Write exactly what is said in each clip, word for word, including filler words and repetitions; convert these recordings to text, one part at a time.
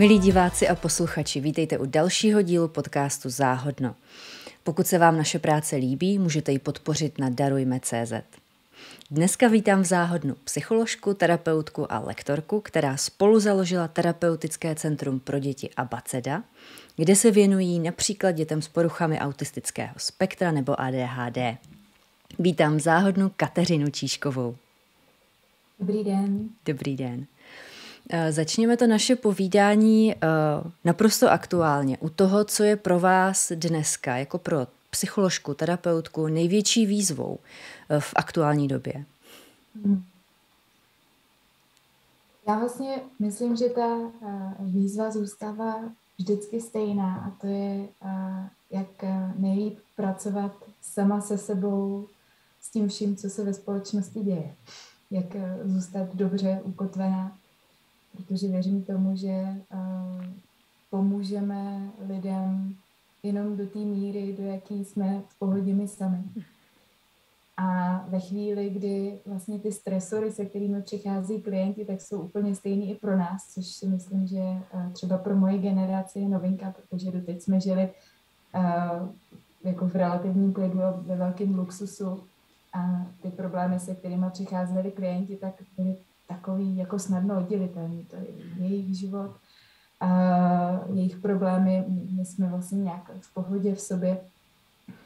Milí diváci a posluchači, vítejte u dalšího dílu podcastu Záhodno. Pokud se vám naše práce líbí, můžete ji podpořit na darujme tečka cé zet. Dneska vítám v Záhodnu psycholožku, terapeutku a lektorku, která spolu založila terapeutické centrum pro děti Abaceda, kde se věnují například dětem s poruchami autistického spektra nebo á dé há dé. Vítám v Záhodnu Kateřinu Čížkovou. Dobrý den. Dobrý den. Začněme to naše povídání naprosto aktuálně u toho, co je pro vás dneska jako pro psycholožku, terapeutku největší výzvou v aktuální době. Já vlastně myslím, že ta výzva zůstává vždycky stejná a to je, jak nejlíp pracovat sama se sebou, s tím vším, co se ve společnosti děje. Jak zůstat dobře ukotvená, protože věřím tomu, že pomůžeme lidem jenom do té míry, do jaké jsme v pohodě my sami. A ve chvíli, kdy vlastně ty stresory, se kterými přichází klienti, tak jsou úplně stejný i pro nás, což si myslím, že třeba pro moje generaci je novinka, protože doteď jsme žili jako v relativním klidu a ve velkém luxusu. A ty problémy, se kterými přicházeli klienti, tak byly takový jako snadno oddělitelný. To je jejich život, a jejich problémy, my jsme vlastně nějak v pohodě v sobě.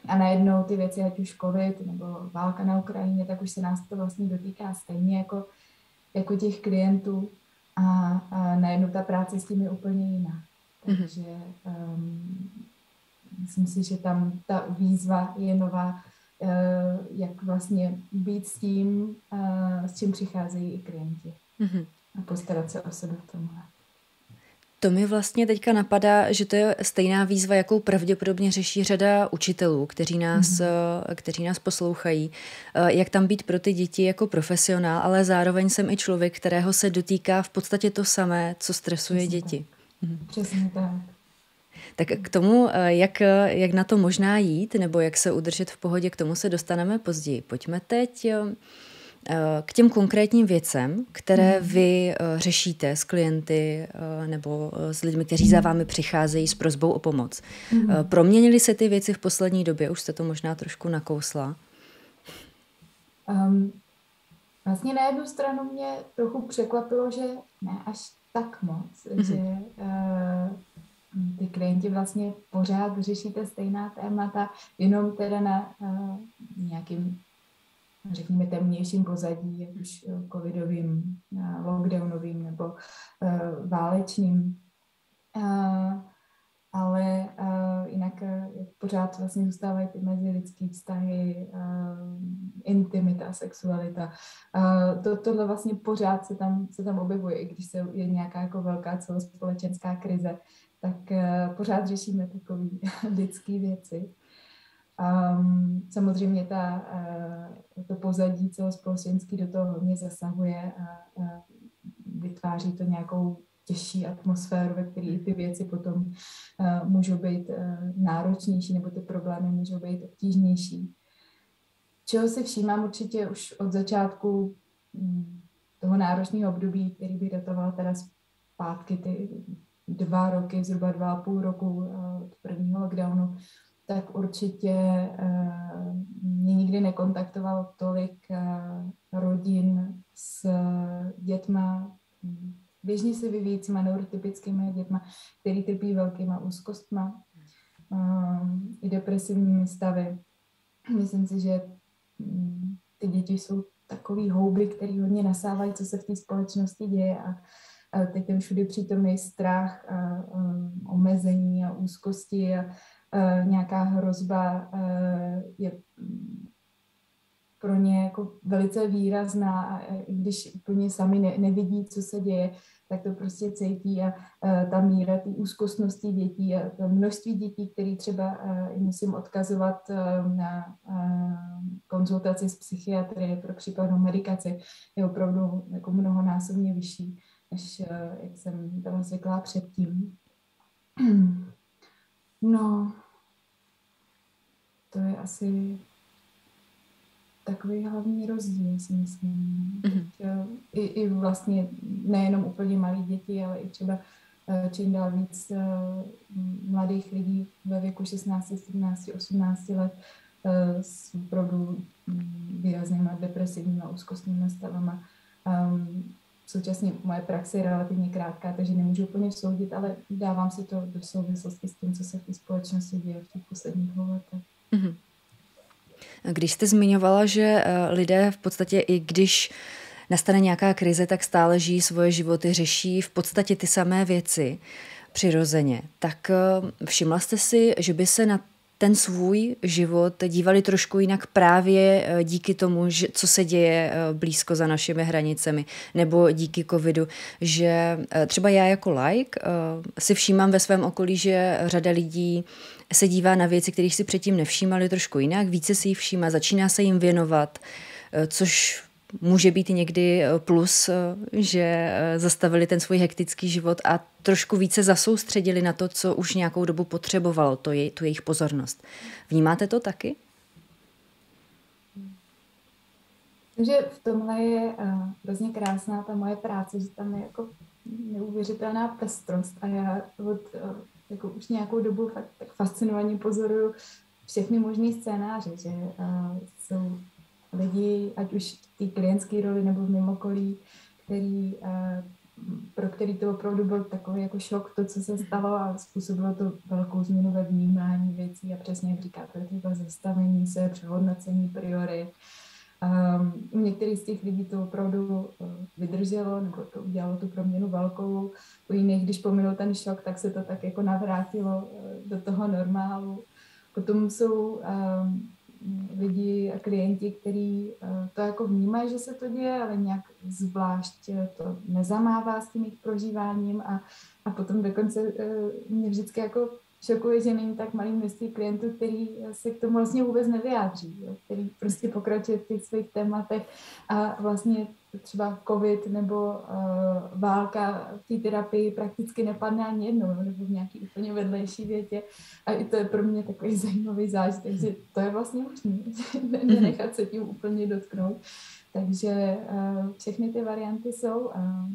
A najednou ty věci, ať už covid nebo válka na Ukrajině, tak už se nás to vlastně dotýká stejně jako, jako těch klientů. A, a najednou ta práce s tím je úplně jiná. Takže um, myslím si, že tam ta výzva je nová, jak vlastně být s tím, s čím přicházejí i klienti. Mm-hmm. A postarat se o sebe v tomhle. To mi vlastně teďka napadá, že to je stejná výzva, jakou pravděpodobně řeší řada učitelů, kteří nás, mm-hmm. kteří nás poslouchají. Jak tam být pro ty děti jako profesionál, ale zároveň jsem i člověk, kterého se dotýká v podstatě to samé, co stresuje Přesně děti. Tak. Mm-hmm. Přesně tak. Tak k tomu, jak, jak na to možná jít, nebo jak se udržet v pohodě, k tomu se dostaneme později. Pojďme teď k těm konkrétním věcem, které vy řešíte s klienty nebo s lidmi, kteří za vámi přicházejí s prosbou o pomoc. Proměnily se ty věci v poslední době? Už jste to možná trošku nakousla. Um, vlastně na jednu stranu mě trochu překvapilo, že ne až tak moc, mm-hmm. že... Uh, ty klienti vlastně pořád řešíte stejná témata, jenom teda na uh, nějakým, řekněme, temnějším pozadí, ať už covidovým, uh, lockdownovým nebo uh, válečným. Uh, ale uh, jinak uh, pořád vlastně zůstávají ty mezilidské vztahy, uh, intimita, sexualita. Uh, to, tohle vlastně pořád se tam, se tam objevuje, i když se, je nějaká jako velká celospolečenská krize, tak uh, pořád řešíme takové lidské věci. Um, samozřejmě ta, uh, to pozadí celospolečenský do toho hodně zasahuje a uh, vytváří to nějakou těžší atmosféru, ve které ty věci potom uh, můžou být uh, náročnější nebo ty problémy můžou být obtížnější. Čeho si všímám určitě už od začátku um, toho náročného období, který by datoval teda zpátky ty dva roky, zhruba dva a půl roku uh, od prvního lockdownu, tak určitě uh, mě nikdy nekontaktovalo tolik uh, rodin s uh, dětma, běžně se vyvíjícíma neurotypickými dětma, který trpí velkýma úzkostma um, i depresivními stavy. Myslím si, že um, ty děti jsou takový houby, který hodně nasávají, co se v té společnosti děje a, a teď ten všudy přítomný strach, a, a, omezení a úzkosti a, a nějaká hrozba a, je pro ně jako velice výrazná a když úplně sami ne, nevidí, co se děje, tak to prostě cítí a, a ta míra té úzkostnosti dětí a to množství dětí, které třeba a, musím odkazovat a, na a, konzultaci s psychiatry pro případnou medikaci, je opravdu jako mnohonásobně vyšší, než a, jak jsem tam zvyklá předtím. No, to je asi... takový hlavní rozdíl, si myslím. Mm-hmm. I, I vlastně nejenom úplně malí děti, ale i třeba čím dál víc mladých lidí ve věku šestnáct, sedmnáct, osmnáct let s opravdu výraznýma depresivníma úzkostnými stavama. Současně moje praxe je relativně krátká, takže nemůžu úplně soudit, ale dávám si to do souvislosti s tím, co se v té společnosti děje v těch posledních dvou letech. Mm-hmm. Když jste zmiňovala, že lidé v podstatě, i když nastane nějaká krize, tak stále žijí svoje životy, řeší v podstatě ty samé věci přirozeně, tak všimla jste si, že by se na ten svůj život dívali trošku jinak právě díky tomu, že, co se děje blízko za našimi hranicemi, nebo díky covidu, že třeba já jako laik si všímám ve svém okolí, že řada lidí se dívá na věci, kterých si předtím nevšímali, trošku jinak, více si jich všímá, začíná se jim věnovat, což může být někdy plus, že zastavili ten svůj hektický život a trošku více zasoustředili na to, co už nějakou dobu potřebovalo, to je, tu jejich pozornost. Vnímáte to taky? Takže v tomhle je hrozně krásná ta moje práce, že tam je jako neuvěřitelná pestrost a já od, jako už nějakou dobu fakt tak fascinovaně pozoruju všechny možné scénáře, že jsou lidi, ať už v té klientské roli nebo v mimokolí, který, pro který to opravdu byl takový jako šok, to, co se stalo, a způsobilo to velkou změnu ve vnímání věcí a přesně, jak říkáte, třeba zastavení se, přehodnocení priorit. U některých z těch lidí to opravdu vydrželo nebo to udělalo tu proměnu velkou, u jiných, když pominul ten šok, tak se to tak jako navrátilo do toho normálu. Potom jsou lidi a klienti, kteří to jako vnímají, že se to děje, ale nějak zvlášť to nezamává s tím jejich prožíváním a, a potom dokonce mě vždycky jako šokuje, že není tak malý množství klientů, který se k tomu vlastně vůbec nevyjádří, který prostě pokračuje v těch svých tématech a vlastně třeba covid nebo válka v té terapii prakticky nepadne ani jednou nebo v nějaký úplně vedlejší větě a i to je pro mě takový zajímavý zážitek, takže to je vlastně možné, nenechat se tím úplně dotknout. Takže všechny ty varianty jsou a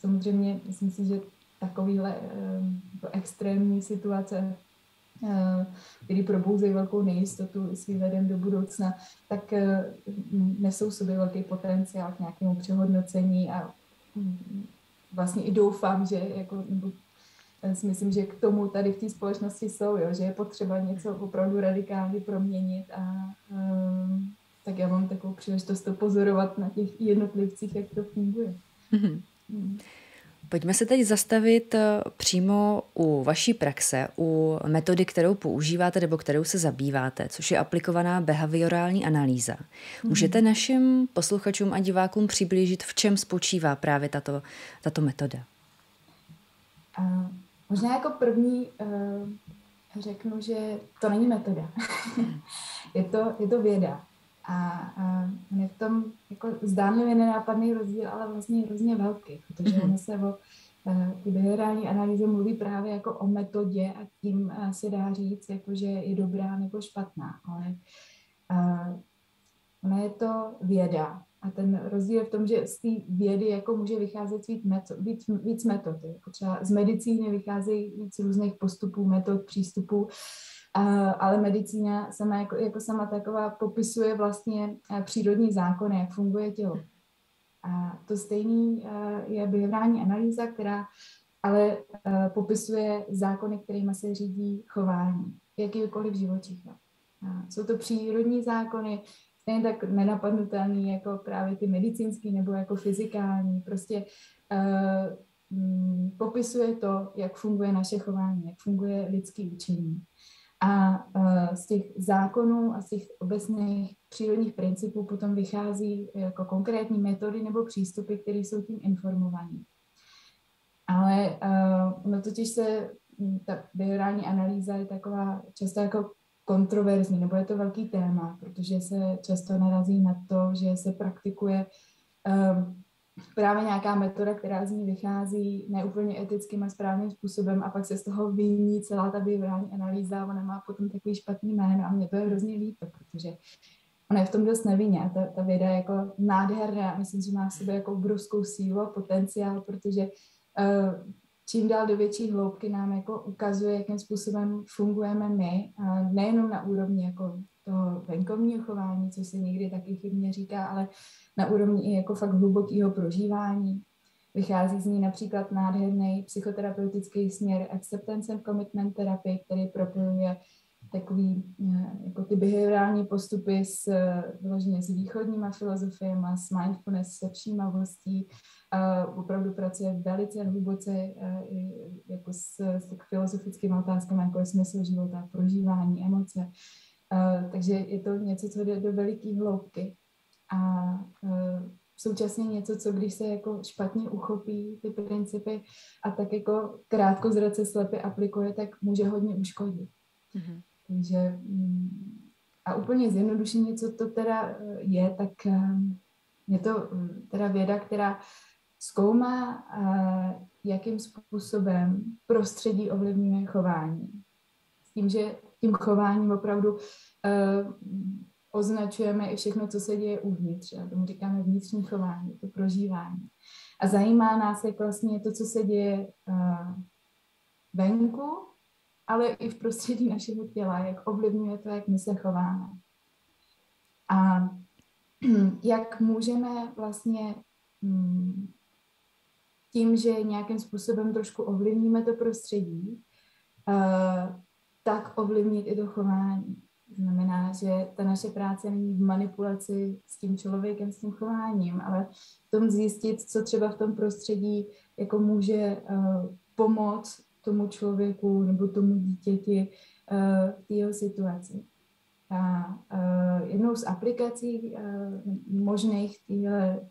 samozřejmě myslím si, že takovýhle extrémní situace, který probouzejí velkou nejistotu s výhledem do budoucna, tak nesou v sobě velký potenciál k nějakému přehodnocení a vlastně i doufám, že jako, nebo si myslím, že k tomu tady v té společnosti jsou, jo, že je potřeba něco opravdu radikálně proměnit a tak já mám takovou příležitost to pozorovat na těch jednotlivcích, jak to funguje. Mm-hmm. Mm. Pojďme se teď zastavit přímo u vaší praxe, u metody, kterou používáte nebo kterou se zabýváte, což je aplikovaná behaviorální analýza. Můžete našim posluchačům a divákům přiblížit, v čem spočívá právě tato, tato metoda? A možná jako první řeknu, že to není metoda. je, to, je to věda. A je v tom jako zdánlivě nenápadný rozdíl, ale vlastně hrozně velký, protože ono se o ty behaviorální analýze mluví právě jako o metodě a tím se dá říct, jako že je dobrá nebo špatná, ale ona je to věda. A ten rozdíl je v tom, že z té vědy jako může vycházet víc, meto, víc, víc metod. Jako třeba z medicíny vycházejí víc různých postupů, metod, přístupů, ale medicína sama jako, jako sama taková popisuje vlastně přírodní zákony, jak funguje tělo. A to stejný je behaviorální analýza, která ale popisuje zákony, kterými se řídí chování, jakýkoliv živočicha. Jsou to přírodní zákony, stejně tak nenapadnutelný jako právě ty medicínský nebo jako fyzikální. Prostě uh, popisuje to, jak funguje naše chování, jak funguje lidský učení. A z těch zákonů a z těch obecných přírodních principů potom vychází jako konkrétní metody nebo přístupy, které jsou tím informované. Ale no totiž se ta behaviorální analýza je taková často jako kontroverzní, nebo je to velký téma, protože se často narazí na to, že se praktikuje um, právě nějaká metoda, která z ní vychází neúplně etickým a správným způsobem a pak se z toho vyní celá ta behaviorální analýza, ona má potom takový špatný jméno a mě to je hrozně líto, protože ona je v tom dost nevinně a ta, ta věda je jako nádherná, myslím, že má v sobě jako obrovskou sílu a potenciál, protože uh, čím dál do větší hloubky nám jako ukazuje, jakým způsobem fungujeme my, a nejenom na úrovni jako toho venkovního chování, co se někdy taky chybně říká, ale na úrovni i jako fakt hlubokého prožívání. Vychází z ní například nádherný psychoterapeutický směr Acceptance and Commitment Therapy, který propojuje takový jako ty behaviorální postupy s, vložně s východníma filozofiema, s mindfulness, se všímavostí. Uh, opravdu pracuje velice hluboce uh, i, jako s, s tak filozofickými otázkami, jako je smysl života, prožívání, emoce. Uh, takže je to něco, co jde do veliké hloubky. A uh, současně něco, co když se jako špatně uchopí ty principy a tak jako krátkozrace slepě aplikuje, tak může hodně uškodit. Mm-hmm. Takže a úplně zjednodušeně, co to teda je, tak je to teda věda, která zkoumá, jakým způsobem prostředí ovlivňuje chování. S tím, že tím chováním opravdu označujeme i všechno, co se děje uvnitř. A tomu říkáme vnitřní chování, to prožívání. A zajímá nás jak vlastně to, co se děje venku, ale i v prostředí našeho těla, jak ovlivňuje to, jak my se chováme. A jak můžeme vlastně tím, že nějakým způsobem trošku ovlivníme to prostředí, tak ovlivnit i to chování. Znamená, že ta naše práce není v manipulaci s tím člověkem, s tím chováním, ale v tom zjistit, co třeba v tom prostředí jako může pomoct tomu člověku nebo tomu dítěti uh, v jeho situaci. A uh, jednou z aplikací uh, možných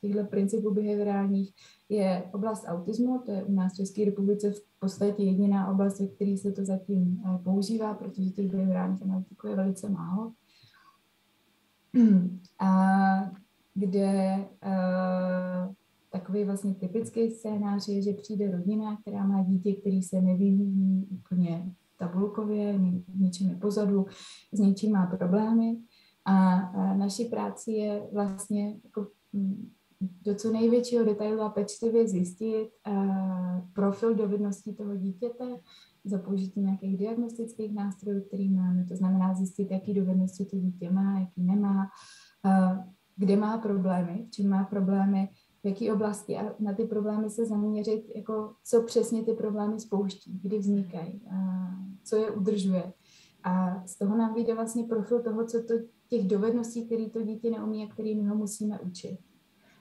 těchto principů behaviorálních je oblast autismu. To je u nás v České republice v podstatě jediná oblast, ve které se to zatím uh, používá, protože těch behaviorálních analytiků je velice málo. A kde uh, takový vlastně typický scénář je, že přijde rodina, která má dítě, který se nevyvíjí úplně tabulkově, něčím je pozadu, s něčím má problémy. A naší práci je vlastně jako do co největšího detailu a pečlivě zjistit profil dovedností toho dítěte za použití nějakých diagnostických nástrojů, který máme. To znamená zjistit, jaký dovednosti to dítě má, jaký nemá, kde má problémy, v čem má problémy, v jaké oblasti a na ty problémy se zaměřit, jako co přesně ty problémy spouští, kdy vznikají, a co je udržuje. A z toho nám vyjde vlastně profil toho, co to, těch dovedností, které to dítě neumí a které my ho musíme učit.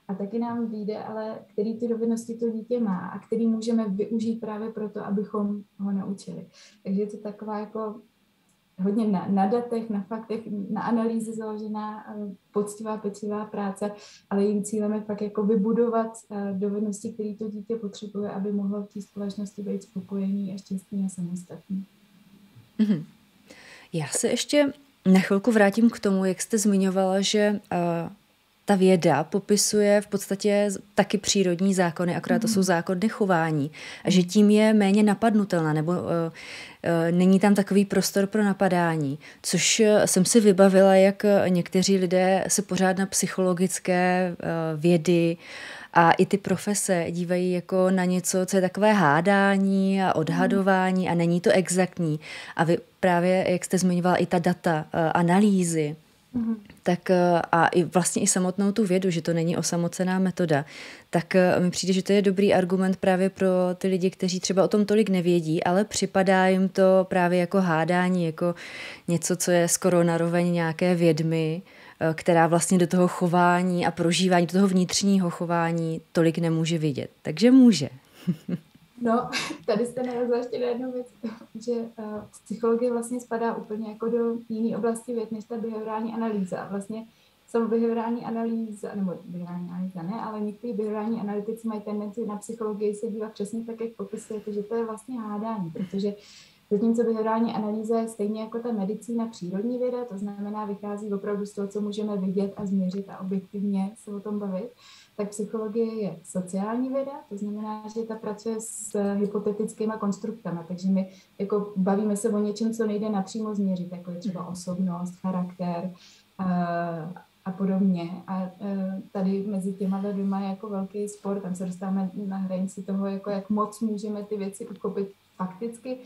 A taky nám vyjde, ale které ty dovednosti to dítě má a které můžeme využít právě proto, abychom ho naučili. Takže je to taková jako hodně na, na datech, na faktech, na analýze založená poctivá, pečlivá práce, ale jejím cílem je pak jako vybudovat dovednosti, které to dítě potřebuje, aby mohlo v té společnosti být spokojený a šťastný a samostatný. Mm-hmm. Já se ještě na chvilku vrátím k tomu, jak jste zmiňovala, že uh, ta věda popisuje v podstatě taky přírodní zákony, akorát mm-hmm. to jsou zákony chování, a že tím je méně napadnutelná, nebo uh, není tam takový prostor pro napadání, což jsem si vybavila, jak někteří lidé se pořád na psychologické vědy a i ty profese dívají jako na něco, co je takové hádání a odhadování a není to exaktní. A vy právě, jak jste zmiňovala, i ta data, analýzy, mm-hmm. tak a i vlastně i samotnou tu vědu, že to není osamocená metoda, tak mi přijde, že to je dobrý argument právě pro ty lidi, kteří třeba o tom tolik nevědí, ale připadá jim to právě jako hádání, jako něco, co je skoro naroveň nějaké vědmy, která vlastně do toho chování a prožívání, do toho vnitřního chování tolik nemůže vidět. Takže může. No, tady jste narazila ještě na jednu věc, že uh, psychologie vlastně spadá úplně jako do jiné oblasti věd, než ta behaviorální analýza. A vlastně samo behaviorální analýza, nebo behaviorální analýza ne, ale některý behaviorální analytici mají tendenci na psychologii se dívat přesně tak, jak popisujete, že to je vlastně hádání, protože zatímco behaviorální analýza je stejně jako ta medicína přírodní věda, to znamená vychází opravdu z toho, co můžeme vidět a změřit a objektivně se o tom bavit, tak psychologie je sociální věda, to znamená, že ta pracuje s hypotetickýma konstruktama, takže my jako bavíme se o něčem, co nejde napřímo změřit, jako je třeba osobnost, charakter, a, a podobně. A tady mezi těma dvěma je jako velký spor, tam se dostáváme na hranici toho, jako jak moc můžeme ty věci uchopit fakticky,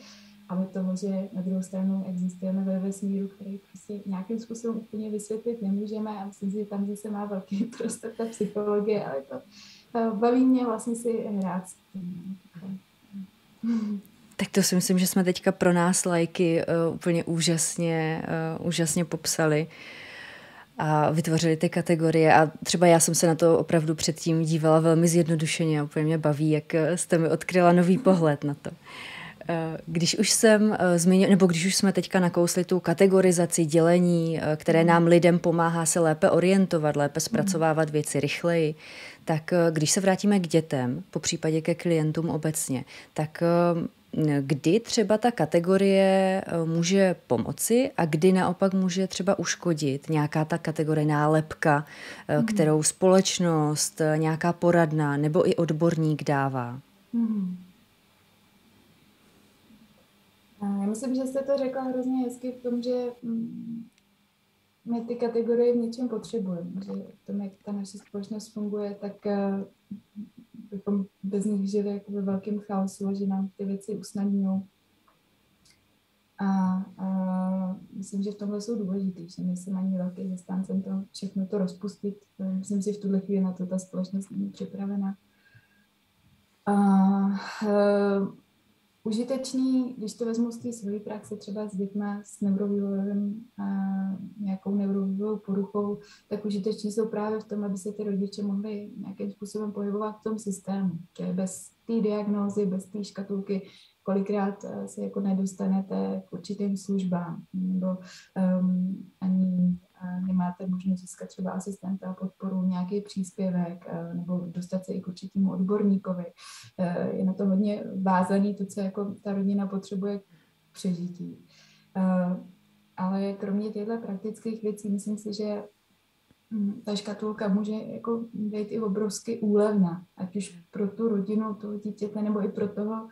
ale toho, že na druhou stranu existujeme ve vesmíru, který prostě nějakým způsobem úplně vysvětlit nemůžeme a myslím si, že tam zase má velký prostor ta psychologie, ale to baví mě vlastně si hrát s tím. Tak to si myslím, že jsme teďka pro nás lajky uh, úplně úžasně, uh, úžasně popsali a vytvořili ty kategorie a třeba já jsem se na to opravdu předtím dívala velmi zjednodušeně a úplně mě baví, jak jste mi odkryla nový pohled na to. Když už jsem zmínil, nebo když už jsme teďka nakousli tu kategorizaci, dělení, které nám lidem pomáhá se lépe orientovat, lépe zpracovávat věci rychleji, tak když se vrátíme k dětem, popřípadě ke klientům obecně, tak kdy třeba ta kategorie může pomoci a kdy naopak může třeba uškodit nějaká ta kategorie nálepka, mm. kterou společnost, nějaká poradna nebo i odborník dává? Mm. Já myslím, že jste to řekla hrozně hezky v tom, že my ty kategorie v něčem potřebujeme. Že v tom, jak ta naše společnost funguje, tak bychom bez nich žili jako ve velkém chaosu, že nám ty věci usnadňují. A, a myslím, že v tomhle jsou důležitý, že nejsem ani velký zastáncem toho všechno to rozpustit. Myslím si, v tuhle chvíli na to ta společnost není připravena. A, a, užitečný, když to vezmu z té své praxe třeba s dětma s neurovývojovým, nějakou neurovývojovou poruchou, tak užiteční jsou právě v tom, aby se ty rodiče mohli nějakým způsobem pohybovat v tom systému. Že bez té diagnózy, bez té škatulky, kolikrát se jako nedostanete k určitým službám, nebo um, ani nemáte možnost získat třeba asistenta, podporu, nějaký příspěvek nebo dostat se i k určitému odborníkovi. Je na to hodně vázaný to, co jako ta rodina potřebuje k přežití. Ale kromě těchto praktických věcí, myslím si, že ta škatulka může jako být i obrovsky úlevná, ať už pro tu rodinu, toho dítěte, nebo i pro toho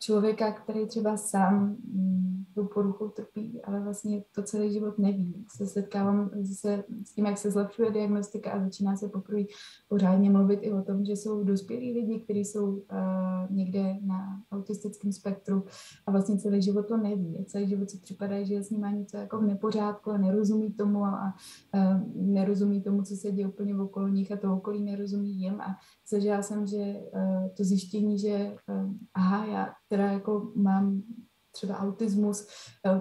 člověka, který třeba sám tou poruchou trpí, ale vlastně to celý život neví. Se setkávám se, s tím, jak se zlepšuje diagnostika a začíná se poprvé pořádně mluvit i o tom, že jsou dospělí lidi, kteří jsou uh, někde na autistickém spektru a vlastně celý život to neví. A celý život si připadá, že s ním má něco jako v nepořádku a nerozumí tomu a uh, nerozumí tomu, co se děje úplně okolo nich a to okolí nerozumí jim. A zažila jsem, že uh, to zjištění, že uh, aha, já teda jako mám třeba autismus,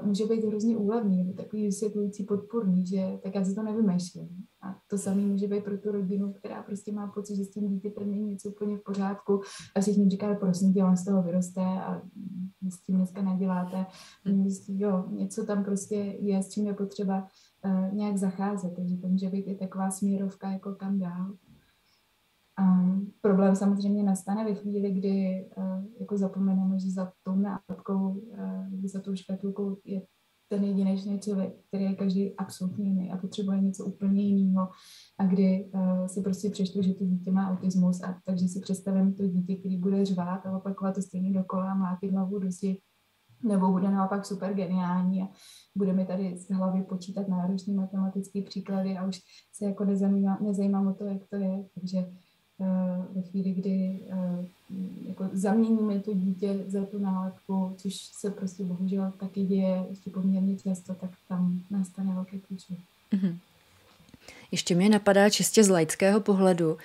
může být hrozně úlevný, nebo takový vysvětlující podporný, že tak já si to nevymýšlím. A to samé může být pro tu rodinu, která prostě má pocit, že s tím dítětem není něco úplně v pořádku a všichni říkají, prosím tě, on z toho vyroste a s tím dneska neděláte. Jo, něco tam prostě je, s čím je potřeba uh, nějak zacházet, takže to může být i taková směrovka, jako kam dál. Um, problém samozřejmě nastane ve chvíli, kdy uh, jako zapomeneme, že za tou nálepkou, uh, za tou škatulkou je ten jedinečný člověk, který je každý absolutně jiný a potřebuje něco úplně jiného a kdy uh, si prostě přečtu, že to dítě má autismus a takže si představím to dítě, který bude řvát a opakovat to stejně dokola, mlátit hlavu do zdi, nebo bude naopak super geniální a budeme tady z hlavy počítat náročné matematické příklady a už se jako nezajímám, nezajímám o to, jak to je, takže ve chvíli, kdy jako zaměníme to dítě za tu nálepku, což se prostě bohužel taky děje ještě poměrně často, tak tam nastane velké kručí. Mm-hmm. Ještě mě napadá čistě z laického pohledu.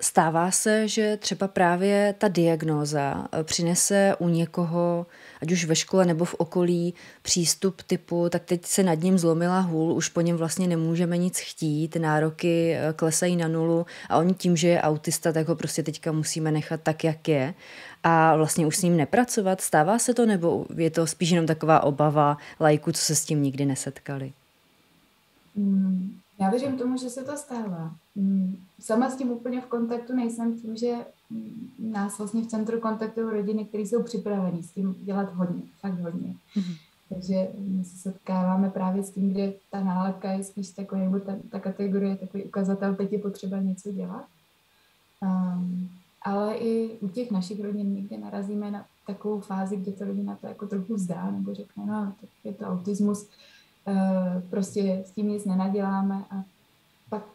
Stává se, že třeba právě ta diagnóza přinese u někoho, ať už ve škole nebo v okolí, přístup typu, tak teď se nad ním zlomila hůl, už po něm vlastně nemůžeme nic chtít, nároky klesají na nulu a on tím, že je autista, tak ho prostě teďka musíme nechat tak, jak je. A vlastně už s ním nepracovat. Stává se to, nebo je to spíš jenom taková obava laiků, co se s tím nikdy nesetkali? Hmm. Já věřím tomu, že se to stává. Sama s tím úplně v kontaktu nejsem tím, že nás vlastně v centru kontaktují rodiny, které jsou připraveny s tím dělat hodně, fakt hodně. Mm-hmm. Takže my se setkáváme právě s tím, kde ta nálepka je spíš takový, nebo ta, ta kategorie je takový ukazatel, teď je potřeba něco dělat. Um, ale i u těch našich rodin někde narazíme na takovou fázi, kde ta rodina to jako trochu vzdá, nebo řekne, no, tak je to autismus, prostě s tím nic nenaděláme a pak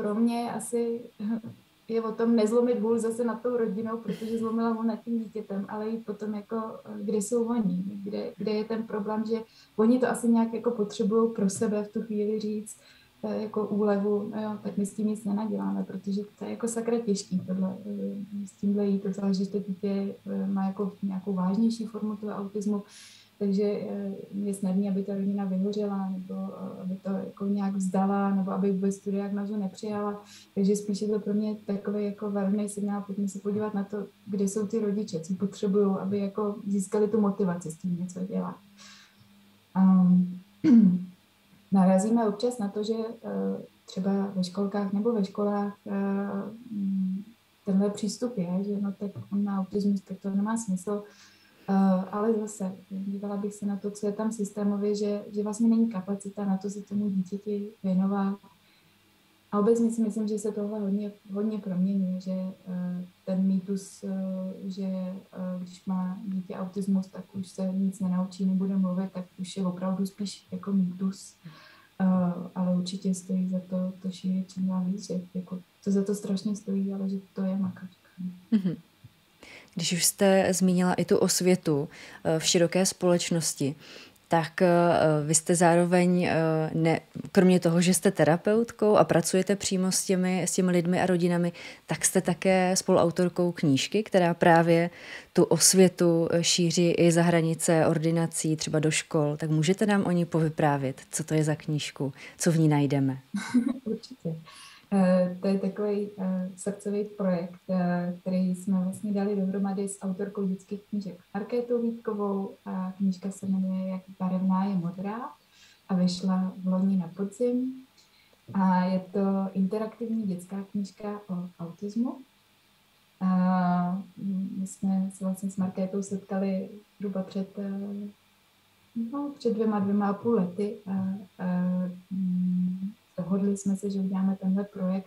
pro mě asi je o tom nezlomit hůl zase nad tou rodinou, protože zlomila hůl nad tím dítětem, ale i potom jako, kde jsou oni, kde, kde je ten problém, že oni to asi nějak jako potřebují pro sebe v tu chvíli říct, jako úlevu, no jo, tak my s tím nic nenaděláme, protože to je jako sakra těžký tohle, s tímhle jít, docela, že to dítě má jako nějakou vážnější formu toho autismu, takže je snadný, aby ta rodina vyhořela, nebo aby to jako nějak vzdala, nebo aby vůbec studia jak nazu nepřijala, takže spíše to pro mě takový jako varovný signál, pojďme se podívat na to, kde jsou ty rodiče, co potřebují, aby jako získali tu motivaci s tím něco dělat. Um, Narazíme občas na to, že třeba ve školkách nebo ve školách tenhle přístup je, že no tak on má autismus, tak to nemá smysl, ale zase dívala bych se na to, co je tam systémově, že, že vlastně není kapacita na to se tomu dítěti věnovat. A obecně si myslím, že se tohle hodně, hodně promění, že ten mýtus, že když má dítě autismus, tak už se nic nenaučí, nebude mluvit, tak už je opravdu spíš jako mýtus. Ale určitě stojí za to, to šířit čím dál víc, že jako, to za to strašně stojí, ale že to je makačka. Mm-hmm. Když už jste zmínila i tu osvětu v široké společnosti, tak vy jste zároveň, ne, kromě toho, že jste terapeutkou a pracujete přímo s těmi, s těmi lidmi a rodinami, tak jste také spoluautorkou knížky, která právě tu osvětu šíří i za hranice ordinací, třeba do škol. Tak můžete nám o ní povyprávět, co to je za knížku, co v ní najdeme? Určitě. To je takový srdcový projekt, který jsme vlastně dali dohromady s autorkou dětských knížek Markétou Vítkovou. A knížka se jmenuje Jak barevná je modrá a vyšla v loni na podzim. A je to interaktivní dětská knížka o autismu. A my jsme se vlastně s Markétou setkali zhruba před, no, před dvěma, dvěma a půl lety. A, a, Dohodli jsme se, že uděláme tenhle projekt,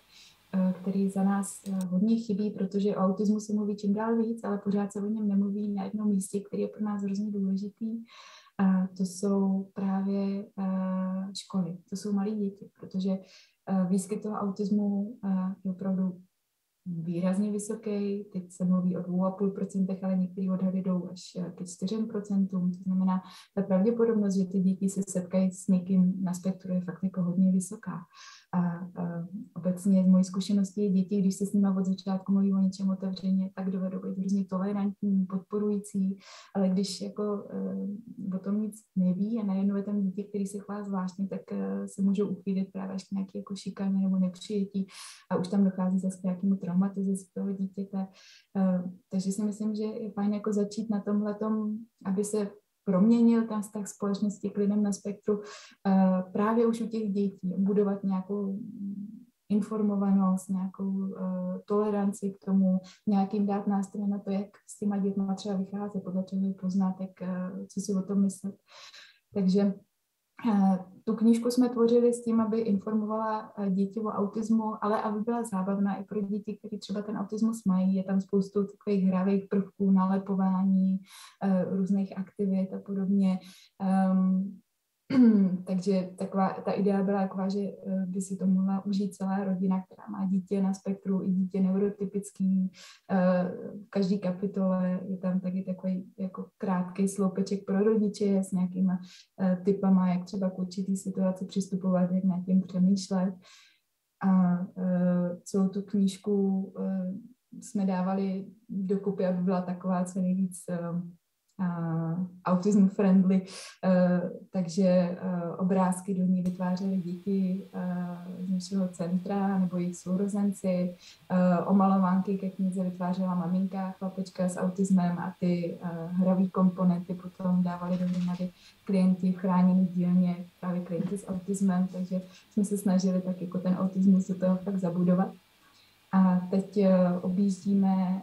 který za nás hodně chybí, protože o autismu se mluví čím dál víc, ale pořád se o něm nemluví na jednom místě, který je pro nás hrozně důležitý. A to jsou právě školy, to jsou malé děti, protože výskyt toho autismu je opravdu výrazně vysoký. Teď se mluví o dvě celé pět procenta, ale některé odhady jdou až ke čtyřem procentům. To znamená, ta pravděpodobnost, že ty děti se setkají s někým na spektru, je fakt jako hodně vysoká. A, a obecně z mojí zkušenosti děti, když se s nimi od začátku mluví o něčem otevřeně, tak dovedou být hrozně tolerantní, podporující, ale když jako e, o tom nic neví a najednou je tam dítě, který se chová zvláštně, tak e, se můžou uchýlit právě až k nějaké jako šikaně nebo nepřijetí a už tam dochází zase k nějakému traumatizaci toho dítěte. E, takže si myslím, že je fajn jako začít na tomhletom, aby se proměnil ten vztah společnosti k lidem na spektru právě už u těch dětí, budovat nějakou informovanost, nějakou toleranci k tomu, nějakým dát nástroje na to, jak s těma dětma třeba vycházet, podle čeho je poznat, jak, co si o tom myslet. Takže tu knížku jsme tvořili s tím, aby informovala děti o autismu, ale aby byla zábavná i pro děti, které třeba ten autismus mají. Je tam spoustu takových hravých prvků, nalepování, různých aktivit a podobně. Takže taková, ta idea byla taková, že by si to mohla užít celá rodina, která má dítě na spektru, i dítě neurotypický. V každé kapitole je tam taky takový jako krátký sloupeček pro rodiče s nějakýma typama, jak třeba k určitý situaci přistupovat, jak nad tím přemýšlet. A celou tu knížku jsme dávali dokupy, aby byla taková co nejvíc Uh, autism friendly, uh, takže uh, obrázky do ní vytvářely děti uh, z našeho centra nebo jejich sourozenci, uh, omalovánky ke knize vytvářela maminka, chlapečka s autismem a ty uh, hravý komponenty potom dávali dohromady klienti v chráněné dílně, právě klienti s autismem, takže jsme se snažili tak jako ten autismus do toho tak zabudovat. A teď objíždíme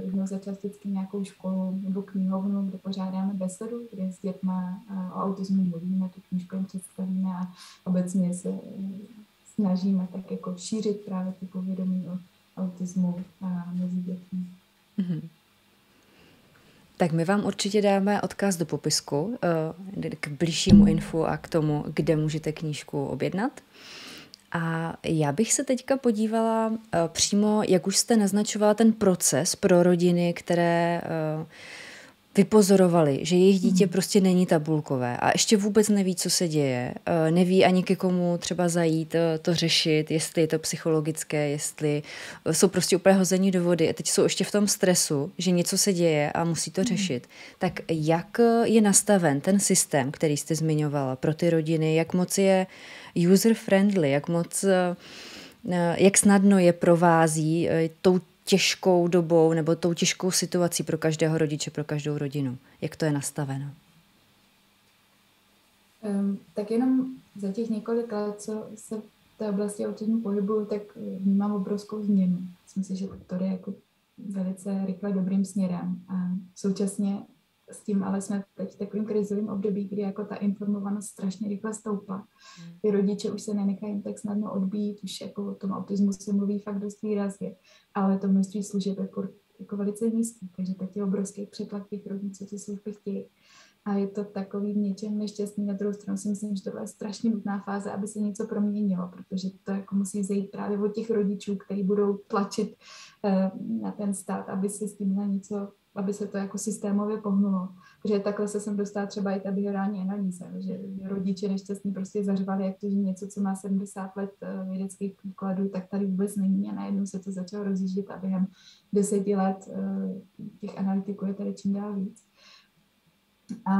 jednou za čas vždycky nějakou školu nebo knihovnu, kde pořádáme besedu, kde s dětma o autismu mluvíme, tu knížku jim představíme a obecně se snažíme tak jako šířit právě ty povědomí o autismu mezi dětmi. Mm-hmm. Tak my vám určitě dáme odkaz do popisku k blížšímu infu a k tomu, kde můžete knížku objednat. A já bych se teďka podívala přímo, jak už jste naznačovala, ten proces pro rodiny, které vypozorovali, že jejich dítě prostě není tabulkové a ještě vůbec neví, co se děje, neví ani ke komu třeba zajít to řešit, jestli je to psychologické, jestli jsou prostě úplně hození do vody a teď jsou ještě v tom stresu, že něco se děje a musí to řešit. Tak jak je nastaven ten systém, který jste zmiňovala pro ty rodiny, jak moc je user-friendly, jak moc, jak snadno je provází tou těžkou dobou nebo tou těžkou situací pro každého rodiče, pro každou rodinu. Jak to je nastaveno? Um, tak jenom za těch několik let, co se v té oblasti autismu pohybuju, tak vnímám obrovskou změnu. Myslím si, že to je jako velice rychle dobrým směrem. A současně s tím ale jsme teď v takovým krizovým období, kdy jako ta informovanost strašně rychle stoupá. Ty rodiče už se nenechají tak snadno odbít, už jako o tom autismu se mluví fakt dost výrazně, ale to množství služeb je jako velice nízký, takže teď je obrovský přetlak těch rodičů, co služby chtějí. A je to takový v něčem nešťastný. Na druhou stranu si myslím, že to byla strašně nutná fáze, aby se něco proměnilo, protože to jako musí zejít právě od těch rodičů, kteří budou tlačit eh, na ten stát, aby se s tímhle něco, aby se to jako systémově pohnulo. Protože takhle se sem dostala třeba i ta behaviorální analýza, že rodiče nešťastní prostě zařvali, jak to, že něco, co má sedmdesát let vědeckých výkladů, tak tady vůbec není a najednou se to začalo rozjíždět a během deseti let těch analytiků je tady čím dál víc. A,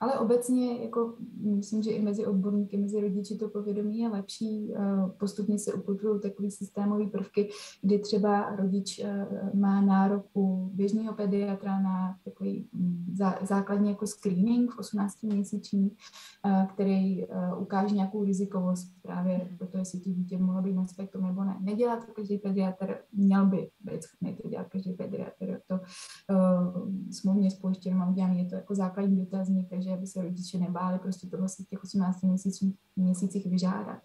ale obecně, jako myslím, že i mezi odborníky, mezi rodiči to povědomí je lepší. Postupně se ukotvují takové systémové prvky, kdy třeba rodič má nárok u běžného pediatra na takový základní jako screening v osmnácti měsíčních, který ukáže nějakou rizikovost právě proto, jestli ti dítě mohlo být na spektru nebo ne. Nedělá to každý pediatr, měl by být schopný to dělat každý pediatr. To smluvně s pojišťovnou udělané, je to jako základní dotazník, že aby se rodiče nebáli prostě toho si v těch osmnácti měsících vyžádat.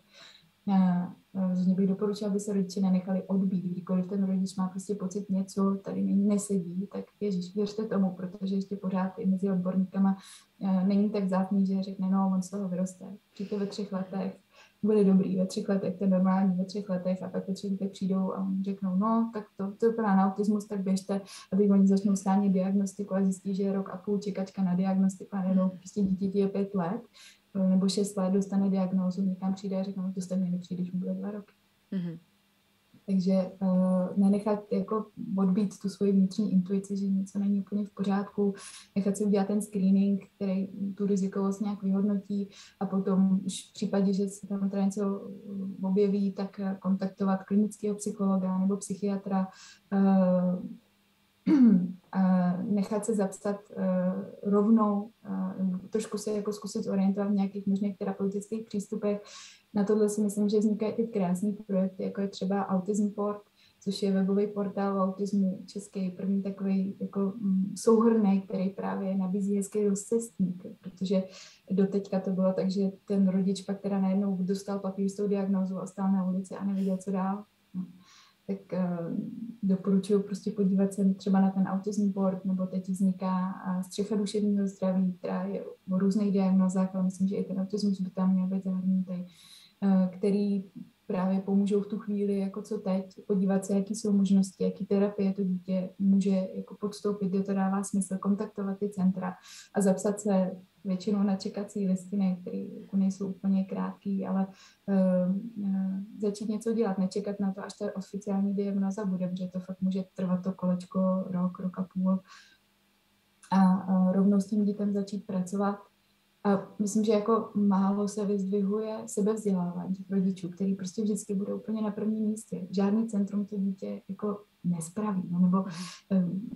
Rozhodně bych doporučila, aby se rodiče nenechali odbít. Kdykoliv ten rodič má prostě pocit něco, tady nesedí, tak ježiš, věřte tomu, protože ještě pořád i mezi odborníkama není tak vzácný, že řekne, no, on z toho vyroste. Přijďte ve třech letech, bude dobrý, ve třech letech, to je normální, ve třech letech a pak ve třech letech přijdou a řeknou, no, tak to, to vypadá na autismus, tak běžte, a teď oni začnou stánět diagnostiku a zjistí, že je rok a půl čekačka na diagnostiku a nebo prostě dítěti je pět let nebo šest let, dostane diagnózu, někam přijde a řeknou, to stejně nepřijde, když mu bude dva roky. Mm-hmm. Takže uh, nenechat jako odbít tu svoji vnitřní intuici, že něco není úplně v pořádku, nechat si udělat ten screening, který tu rizikovost nějak vyhodnotí a potom už v případě, že se tam teda něco objeví, tak kontaktovat klinického psychologa nebo psychiatra, uh, a nechat se zapsat uh, rovnou, uh, trošku se jako zkusit orientovat v nějakých možných terapeutických přístupech. Na tohle si myslím, že vznikají ty krásné projekty, jako je třeba AutismPort, což je webový portál o autismu český, první takový jako souhrnej, který právě nabízí hezký rozcestník, protože doteďka to bylo tak, že ten rodič pak teda najednou dostal papír s tou diagnózou a stál na ulici a nevěděl, co dál. Tak uh, doporučuji prostě podívat se třeba na ten AutismPort, nebo teď vzniká střecha duševního zdraví, která je o různých diagnózách, ale myslím, že i ten autismus by tam měl být zahrnutý, uh, který právě pomůžou v tu chvíli, jako co teď, podívat se, jaký jsou možnosti, jaký terapie to dítě může jako podstoupit, kde to dává smysl, kontaktovat ty centra a zapsat se většinou na čekací listiny, které nejsou úplně krátké, ale uh, uh, začít něco dělat, nečekat na to, až ta oficiální diagnoza bude, protože to fakt může trvat to kolečko rok, rok a půl. A uh, rovnou s tím dítem začít pracovat. A myslím, že jako málo se vyzdvihuje sebevzdělávání těch rodičů, který prostě vždycky budou úplně na prvním místě. Žádný centrum to dítě jako nespraví. No, nebo um,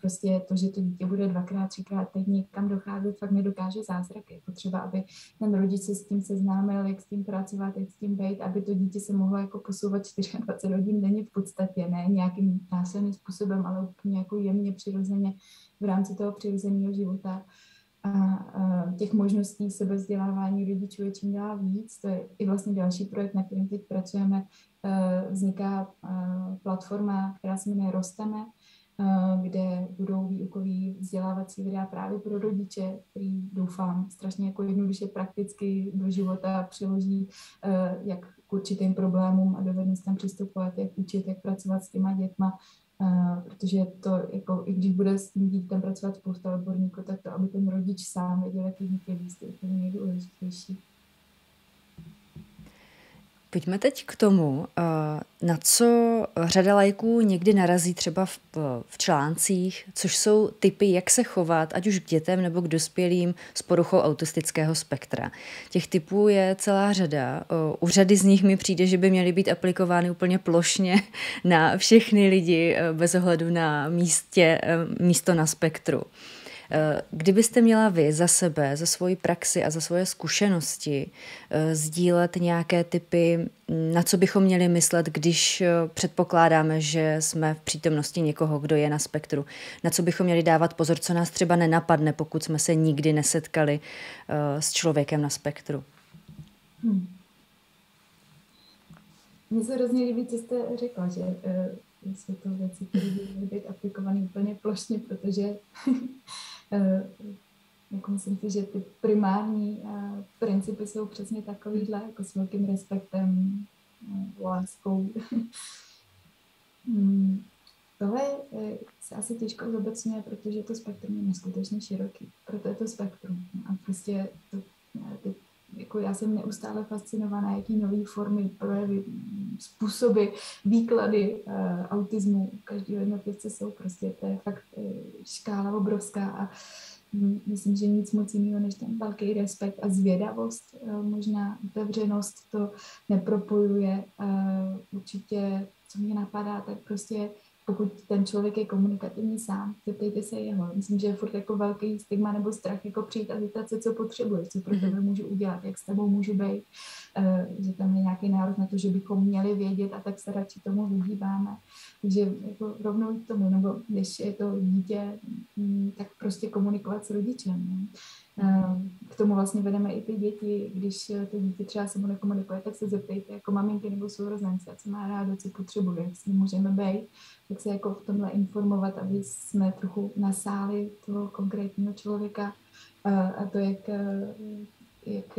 prostě to, že to dítě bude dvakrát, třikrát teď někam docházet, fakt nedokáže zázrak. Je potřeba, aby ten rodič se s tím seznámil, jak s tím pracovat, jak s tím být, aby to dítě se mohlo jako posouvat dvacet čtyři hodin denně v podstatě, ne nějakým násilným způsobem, ale úplně jako jemně, přirozeně v rámci toho přirozeného života. A těch možností sebevzdělávání rodičů je čím dál víc. To je i vlastně další projekt, na kterém teď pracujeme. Vzniká platforma, která se jmenuje Rosteme, kde budou výukový vzdělávací videa právě pro rodiče, který doufám strašně jako jednoduše prakticky do života přiloží, jak k určitým problémům a dovednostem přistupovat, jak učit, jak pracovat s těma dětma, protože to, jako, i když bude s tím dítem pracovat spousta odborníků, tak to, aby ten rodič sám věděl, jaký dítě víc, to je úplně nejdůležitější. Pojďme teď k tomu, na co řada laiků někdy narazí třeba v, v článcích, což jsou typy, jak se chovat, ať už k dětem nebo k dospělým s poruchou autistického spektra. Těch typů je celá řada. U řady z nich mi přijde, že by měly být aplikovány úplně plošně na všechny lidi bez ohledu na místě, místo na spektru. Kdybyste měla vy za sebe, za svoji praxi a za svoje zkušenosti sdílet nějaké typy, na co bychom měli myslet, když předpokládáme, že jsme v přítomnosti někoho, kdo je na spektru, na co bychom měli dávat pozor, co nás třeba nenapadne, pokud jsme se nikdy nesetkali s člověkem na spektru? Hmm. Mně se hrozně líbí, co jste řekla, že jsou to věci, které by být aplikované úplně plošně, protože jako myslím si, že ty primární principy jsou přesně takovýhle, jako s velkým respektem, láskou. Tohle se asi těžko zobecňuje, protože to spektrum je neskutečně široký. Proto je to spektrum. A prostě to, ty, jako já jsem neustále fascinovaná, jaký nové formy, projevy, způsoby, výklady uh, autismu každého jednotlivce jsou. Prostě to je fakt uh, škála obrovská a um, myslím, že nic moc jiného než ten velký respekt a zvědavost, uh, možná otevřenost to nepropojuje. Uh, určitě, co mě napadá, tak prostě pokud ten člověk je komunikativní sám, zeptejte se jeho. Myslím, že je furt jako velký stigma nebo strach jako přijít a zeptat se, co potřebuješ, co pro tebe můžu udělat, jak s tebou můžu být, že tam je nějaký nárok na to, že bychom měli vědět a tak se radši tomu vyhýbáme. Takže jako rovnou k tomu, nebo když je to dítě, tak prostě komunikovat s rodičem. K tomu vlastně vedeme i ty děti, když to dítě třeba se mu nekomunikuje, tak se zeptejte jako maminky nebo sourozence, co má ráda, co potřebuje, jak s ním můžeme být, tak se jako v tomhle informovat, aby jsme trochu nasáli toho konkrétního člověka a to, jak, jak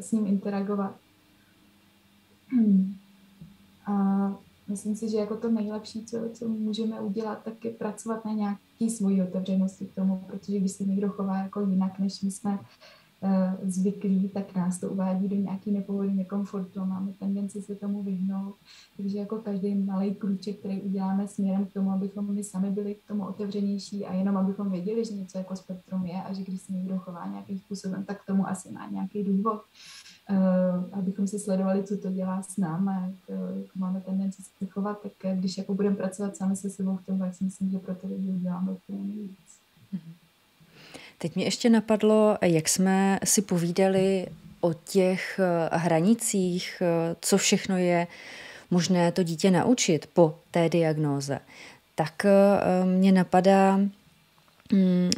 s ním interagovat. A myslím si, že jako to nejlepší, co, co můžeme udělat, tak je pracovat na nějaký svoji otevřenosti k tomu, protože když se někdo chová jako jinak, než my jsme uh, zvyklí, tak nás to uvádí do nějaký nepohodlí nekomfortu, máme tendenci se tomu vyhnout. Takže jako každý malý kruček, který uděláme směrem k tomu, abychom my sami byli k tomu otevřenější a jenom abychom věděli, že něco jako spektrum je a že když se někdo chová nějakým způsobem, tak k tomu asi má nějaký důvod. Uh, abychom si sledovali, co to dělá s námi, jak uh, máme tendenci se chovat, tak uh, když jako budeme pracovat sami se sebou v tom, tak si myslím, že pro to děláme úplně nejvíc. Teď mě ještě napadlo, jak jsme si povídali o těch hranicích, co všechno je možné to dítě naučit po té diagnóze. Tak uh, mě napadá,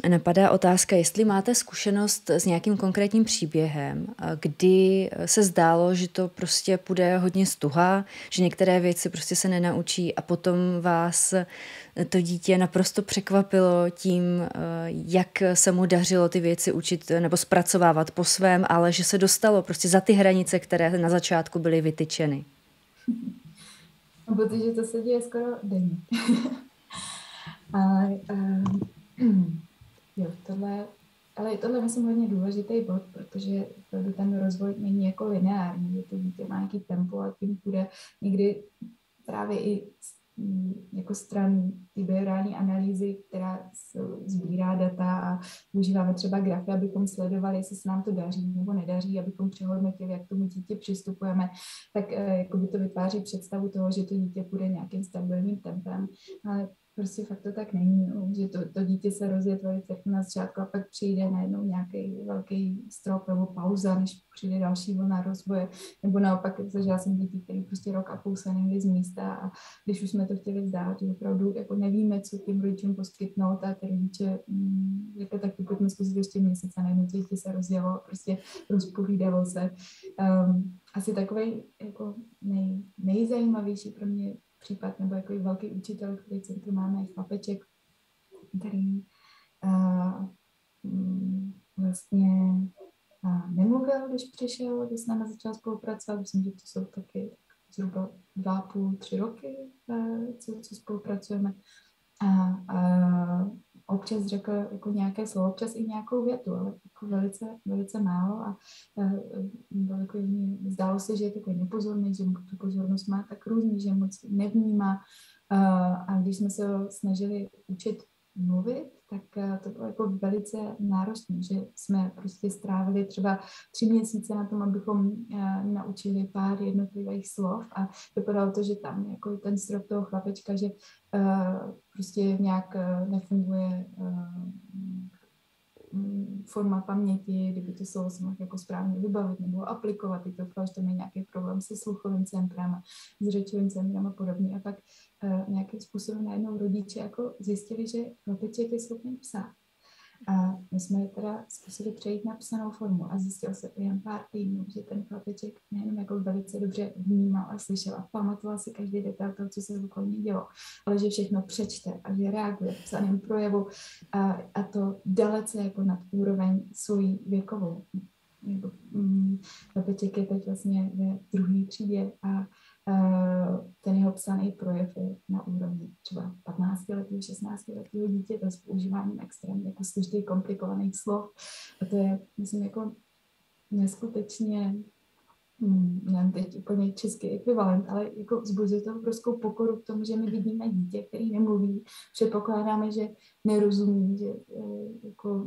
Napadá otázka, jestli máte zkušenost s nějakým konkrétním příběhem, kdy se zdálo, že to prostě půjde hodně stuha, že některé věci prostě se nenaučí a potom vás to dítě naprosto překvapilo tím, jak se mu dařilo ty věci učit nebo zpracovávat po svém, ale že se dostalo prostě za ty hranice, které na začátku byly vytyčeny. Protože to se děje skoro denně. Ale... Um... Hmm. Jo, tohle, ale tohle myslím hodně důležitý bod, protože ten rozvoj není jako lineární, že to dítě má nějaký tempo a tím bude někdy právě i jako stran ty behaviorální analýzy, která sbírá data a používáme třeba grafy, abychom sledovali, jestli se nám to daří nebo nedaří, abychom přehodnotili, jak k tomu dítě přistupujeme, tak jako by to vytváří představu toho, že to dítě bude nějakým stabilním tempem, ale prostě fakt to tak není, že to, to dítě se rozjede tvoje všechno na začátku a pak přijde najednou nějaký velký strop nebo pauza, než přijde další vlna rozvoje, nebo naopak, zažila jsem děti, který prostě rok a půl se nejde z místa a když už jsme to chtěli vzdát, že opravdu jako nevíme, co těm rodičům poskytnout a ty rodiče jako taky pojďme zkusit ještě měsíc a najednou dítě se rozjelo, prostě rozpovídalo se. Um, asi takový jako nej, nejzajímavější pro mě případ, nebo jako velký učitel, který centru máme, chlapeček, který uh, vlastně uh, nemluvil, když přišel, když s námi začal spolupracovat. Myslím, že to jsou taky zhruba dva, půl, tři roky, uh, co, co spolupracujeme. A uh, občas řekl jako nějaké slovo, občas i nějakou větu, ale jako velice, velice málo a uh, jako zdálo se, že je takový nepozorný, že tu pozornost má tak různý, že moc nevnímá. Uh, a když jsme se snažili učit mluvit, tak uh, to bylo jako velice náročné, že jsme prostě strávili třeba tři měsíce na tom, abychom uh, naučili pár jednotlivých slov a vypadalo to, že tam jako ten strop toho chlapečka, že uh, prostě nějak uh, nefunguje uh, forma paměti, kdyby to slovo se mohl jako správně vybavit nebo aplikovat, je to protože tam je nějaký problém se sluchovým centrem, s řečovým centrem a podobně. A pak uh, nějakým způsobem najednou rodiče jako zjistili, že chlapeček je schopný psát. A my jsme teda zkusili přejít na psanou formu a zjistilo se během pár týdnů, že ten chlapeček nejenom jako velice dobře vnímal a slyšel a pamatoval si každý detail toho, co se okolo něj dělo, ale že všechno přečte a že reaguje v psaném projevu a, a to dalece jako nad úroveň svojí věkovou. Jako, mm, chlapeček je teď vlastně ve druhé třídě a ten jeho psaný projev je na úrovni třeba patnáctiletého, šestnáctiletého dítěte s používáním extrémně jako složitých komplikovaných slov. A to je, myslím, jako neskutečně, hm, nevím teď úplně český ekvivalent, ale jako vzbuzuje to obrovskou pokoru k tomu, že my vidíme dítě, který nemluví, předpokládáme, že nerozumí, že jako,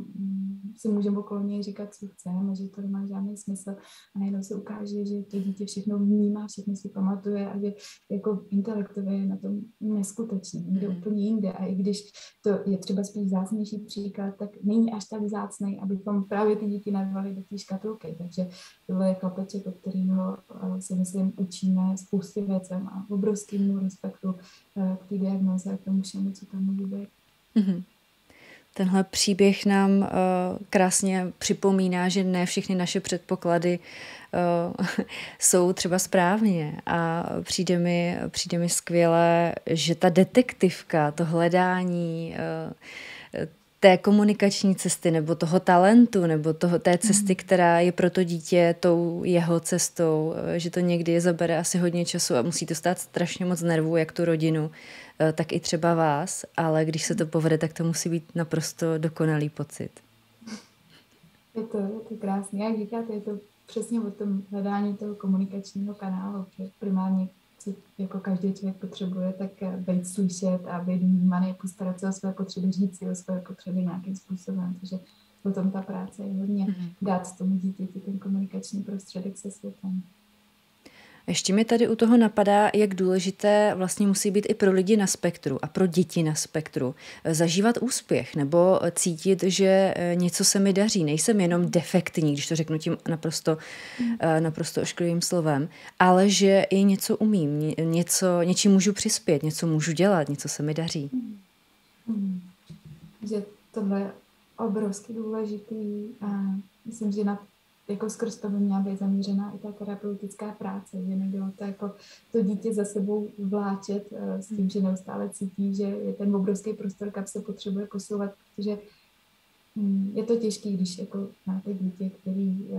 si můžeme okolo něj říkat, co chceme, že to nemá žádný smysl a najednou se ukáže, že to dítě všechno vnímá, všechno si pamatuje a že jako intelektově je na tom neskutečný, někde úplně jinde a i když to je třeba spíš vzácnější příklad, tak není až tak vzácnej, abychom právě ty děti narvali do té škatulky, takže tohle je chlapeček, o kterého si myslím učíme spousty věcem a obrovskému respektu k té diagnoze a k tomu všemu, co tam může být. Mm-hmm. Tenhle příběh nám uh, krásně připomíná, že ne všechny naše předpoklady uh, jsou třeba správně a přijde mi, přijde mi skvěle, že ta detektivka, to hledání uh, té komunikační cesty nebo toho talentu nebo toho, té cesty, která je pro to dítě tou jeho cestou, že to někdy zabere asi hodně času a musí to stát strašně moc nervů, jak tu rodinu, tak i třeba vás, ale když se to povede, tak to musí být naprosto dokonalý pocit. Je to, je to krásné. Jak říkáte, je to přesně o tom hledání toho komunikačního kanálu, že primárně co jako každý člověk potřebuje, tak být slyšet a být vnímaný, postarat se o své potřeby, říct si o své potřeby nějakým způsobem, takže potom ta práce je hodně dát tomu dítěti ten komunikační prostředek se světem. Ještě mi tady u toho napadá, jak důležité vlastně musí být i pro lidi na spektru a pro děti na spektru zažívat úspěch nebo cítit, že něco se mi daří. Nejsem jenom defektní, když to řeknu tím naprosto, naprosto ošklivým slovem, ale že i něco umím, něco, něčím můžu přispět, něco můžu dělat, něco se mi daří. Že tohle je obrovsky důležitý a myslím, že na jako skrz to by měla být zaměřená i ta terapeutická práce, že nebylo to jako to dítě za sebou vláčet uh, s tím, že neustále cítí, že je ten obrovský prostor, kam se potřebuje posouvat, protože um, je to těžký, když jako máte dítě, který uh,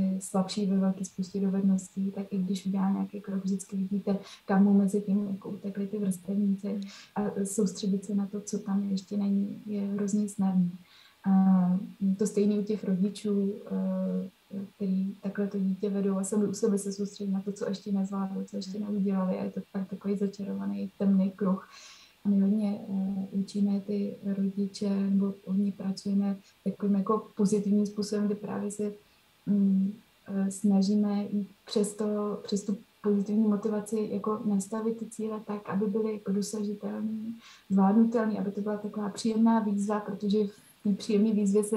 je slabší ve velké spoustě dovedností, tak i když udělá nějaký krok, vždycky vidíte, kam mu mezi tím jako utekly ty vrstevníci a soustředit se na to, co tam ještě není, je hrozně snadné. A to stejné u těch rodičů, který takhle to dítě vedou a sami u sebe se soustředí na to, co ještě nezvládli, co ještě neudělali a je to tak takový začarovaný temný kruh. A my hodně učíme ty rodiče, nebo hodně pracujeme takovým jako pozitivním způsobem, kde právě se mm, snažíme jít přes, to, přes tu pozitivní motivaci jako nastavit ty cíle tak, aby byly jako dosažitelné, zvládnutelné, aby to byla taková příjemná výzva, protože příjemný výzvě se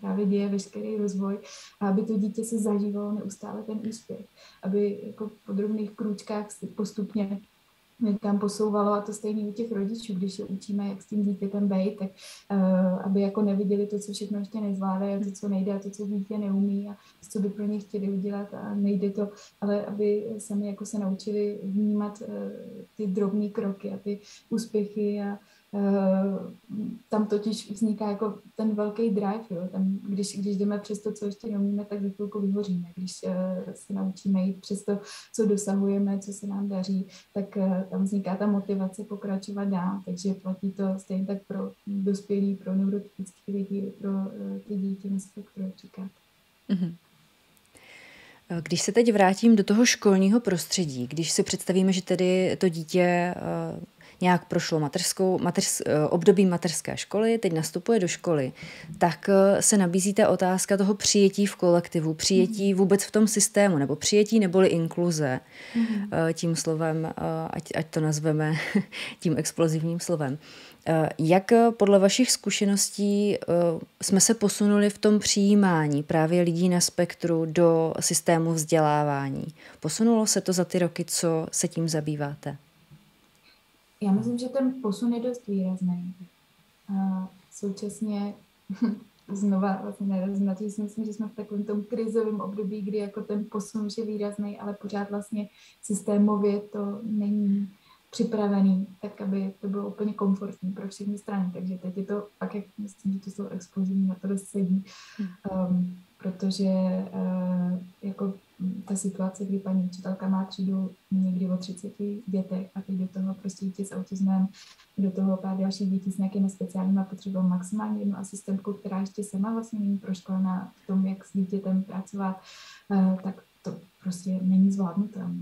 právě děje veškerý rozvoj, aby to dítě se zažívalo neustále ten úspěch, aby jako v podrobných krůčkách postupně tam posouvalo a to stejně u těch rodičů, když je učíme, jak s tím dítětem bejt, tak uh, aby jako neviděli to, co všechno ještě nezvládají, to, co nejde a to, co dítě neumí a to, co by pro ně chtěli udělat a nejde to, ale aby sami jako se naučili vnímat uh, ty drobné kroky a ty úspěchy a tam totiž vzniká jako ten velký drive, jo? Tam, když, když jdeme přes to, co ještě neumíme, tak za chvilku vyhoříme, když se naučíme jít přes to, co dosahujeme, co se nám daří, tak tam vzniká ta motivace pokračovat dál, takže platí to stejně tak pro dospělí, pro neurotypické lidi, pro ty děti na spektru, říkáte. Mm-hmm. Když se teď vrátím do toho školního prostředí, když si představíme, že tedy to dítě nějak prošlo mateřskou, mateř, období mateřské školy, teď nastupuje do školy, tak se nabízí ta otázka toho přijetí v kolektivu, přijetí vůbec v tom systému, nebo přijetí neboli inkluze, mm-hmm. tím slovem, ať, ať to nazveme tím explozivním slovem. Jak podle vašich zkušeností jsme se posunuli v tom přijímání právě lidí na spektru do systému vzdělávání? Posunulo se to za ty roky, co se tím zabýváte? Já myslím, že ten posun je dost výrazný. A současně znova vlastně narazím na to, že si myslím, že jsme v takovém tom krizovém období, kdy jako ten posun je výrazný, ale pořád vlastně systémově to není připravený, tak aby to bylo úplně komfortní pro všechny strany. Takže teď je to pak, jak myslím, že to jsou explozivní, na to dost sedí. Um, protože uh, jako ta situace, kdy paní učitelka má třídu někdy o třiceti dětech a teď do toho prostě dítě s autismem, do toho pár dalších dětí s nějakými speciálními potřebou maximálně jednu asistentku, která ještě sama vlastně není proškolená v tom, jak s dítětem pracovat, uh, tak to prostě není zvládnutelné.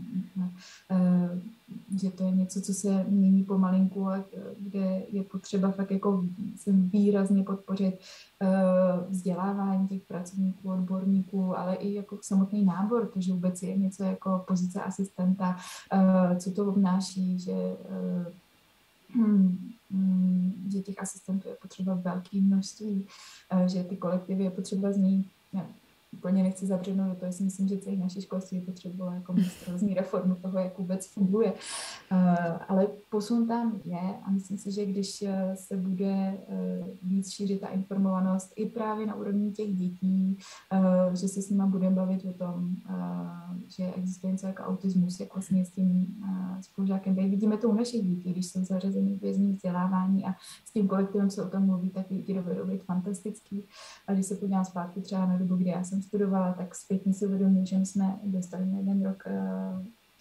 Že to je něco, co se mění pomalinku a kde je potřeba fakt jako výrazně podpořit vzdělávání těch pracovníků, odborníků, ale i jako samotný nábor, to, že vůbec je něco jako pozice asistenta, co to obnáší, že Hmm, hmm, že těch asistentů je potřeba velké množství, že ty kolektivy je potřeba změnit. Úplně nechci zabřednout do toho, si myslím, že celý naše školství potřebovalo jako monstrózní reformu toho, jak vůbec funguje. Ale posun tam je a myslím si, že když se bude víc šířit ta informovanost i právě na úrovni těch dětí, že se s nima budeme bavit o tom, že existuje něco jako autismus, jak vlastně s tím spolužákem. Vidíme to u našich dětí, když jsou zařazeni v běžném vzdělávání a s tím kolektivem se o tom mluví, tak děti dovedou být fantastický. A když se podívám zpátky třeba na dobu, kdy já jsem studovala, tak zpětně si uvědomím, že jsme dostali na jeden rok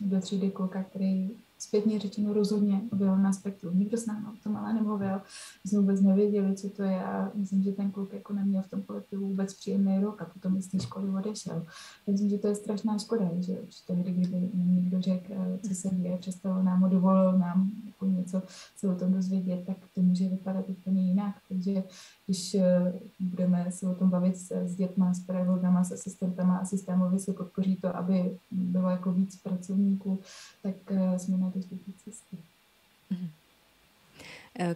do třídy kluka, který zpětně řečeno rozhodně byl na spektru. Nikdo s námi o tom ale nemluvil, my jsme vůbec nevěděli, co to je a myslím, že ten kluk jako neměl v tom kolektivu vůbec příjemný rok a potom z té školy odešel. Myslím, že to je strašná škoda, že už tehdy, kdyby někdo řekl, co se děje, přestal nám ho dovolil nám jako něco se o tom dozvědět, tak to může vypadat úplně jinak. Takže když budeme se o tom bavit s, s dětma, s pedagogama, s asistentama a systémově se podpoří to, aby bylo jako víc pracovníků, tak jsme na dostupné cestě.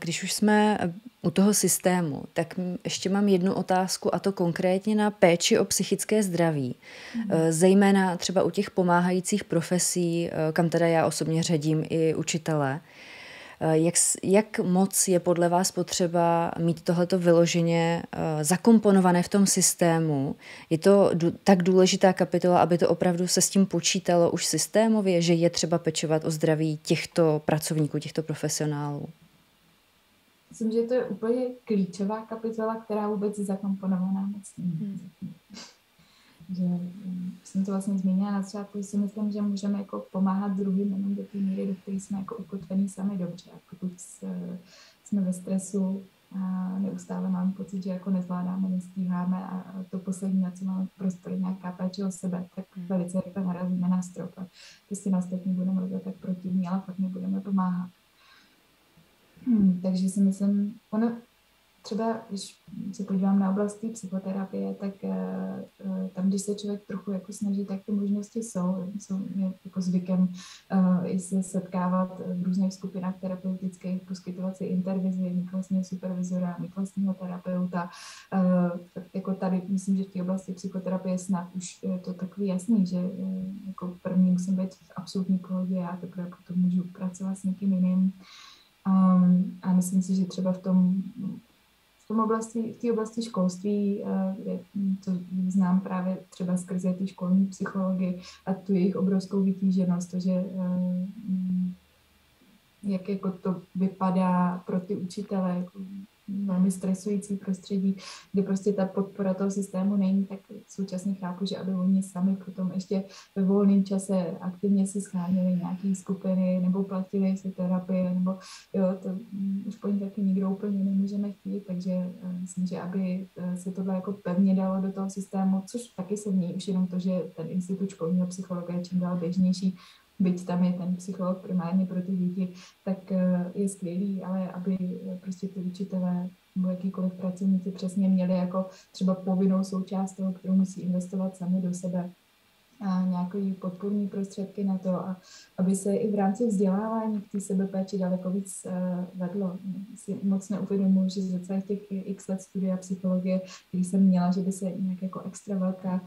Když už jsme u toho systému, tak ještě mám jednu otázku, a to konkrétně na péči o psychické zdraví. Mm. Zejména třeba u těch pomáhajících profesí, kam teda já osobně řadím i učitele. Jak, jak moc je podle vás potřeba mít tohleto vyloženě zakomponované v tom systému? Je to dů, tak důležitá kapitola, aby to opravdu se s tím počítalo už systémově, že je třeba pečovat o zdraví těchto pracovníků, těchto profesionálů? Myslím, že to je úplně klíčová kapitola, která vůbec je zakomponovaná moc. Hmm. Že jsem to vlastně zmínila na začátku, že si myslím, že můžeme jako pomáhat druhým jenom do té míry, do které jsme jako ukotvení sami dobře. A pokud jsme ve stresu a neustále máme pocit, že jako nezvládáme, nestíháme a to poslední, na co máme prostor, nějaká péče o sebe, tak velice rychle narazíme na strop. A prostě na ostatní budeme rozdat tak protivní, ale fakt nebudeme pomáhat. Hmm, takže si myslím, ono třeba, když se podívám na oblast psychoterapie, tak uh, tam, když se člověk trochu jako snaží, tak ty možnosti jsou. Jsou jako zvykem uh, i se setkávat v různých skupinách terapeutických, poskytovat si intervizi, mít vlastního supervizora, mít vlastního terapeuta. Uh, tak jako tady, myslím, že v té oblasti psychoterapie snad už je to takový jasný, že uh, jako první musím být v absolutní pohodě, já teprve potom můžu pracovat s někým jiným. Um, a myslím si, že třeba v tom, v tom oblasti, v té oblasti školství, kde to znám právě třeba skrze ty školní psychologii a tu jejich obrovskou vytíženost, to, že um, jak jako to vypadá pro ty učitele, jako velmi stresující prostředí, kdy prostě ta podpora toho systému není, tak současně chápu, že aby oni sami potom ještě ve volném čase aktivně si sháněli nějaké skupiny nebo platili si terapii, nebo jo, to už po ní taky nikdo úplně nemůžeme chtít, takže myslím, že aby se tohle jako pevně dalo do toho systému, což taky se mění už jenom to, že ten institut školního psychologa je čím dál běžnější, byť tam je ten psycholog primárně pro ty děti, tak je skvělý, ale aby prostě ty učitelé nebo jakýkoliv pracovníci přesně měli jako třeba povinnou součást toho, kterou musí investovat sami do sebe, a nějaké podpůrné prostředky na to, a aby se i v rámci vzdělávání k té sebepéči daleko víc vedlo. Si moc neuvědomuji, že za celých těch x let studia psychologie, který jsem měla, že by se nějak jako extra velká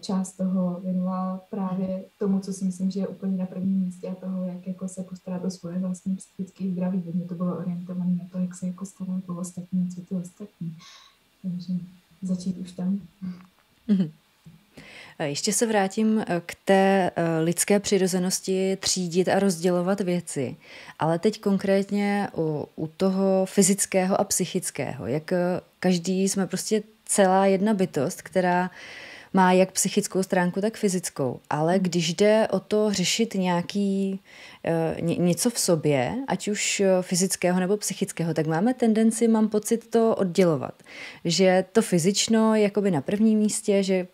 část toho věnovala právě tomu, co si myslím, že je úplně na prvním místě, a toho, jak jako se postarat o svoje vlastní psychické zdraví. Mě to bylo orientované na to, jak se jako stará o ostatní, co ty ostatní. Takže začít už tam. Mm-hmm. Ještě se vrátím k té lidské přirozenosti třídit a rozdělovat věci, ale teď konkrétně u, u toho fyzického a psychického, jak každý jsme prostě celá jedna bytost, která má jak psychickou stránku, tak fyzickou, ale když jde o to řešit nějaký, ně, něco v sobě, ať už fyzického nebo psychického, tak máme tendenci, mám pocit, to oddělovat, že to fyzično je jakoby na prvním místě, že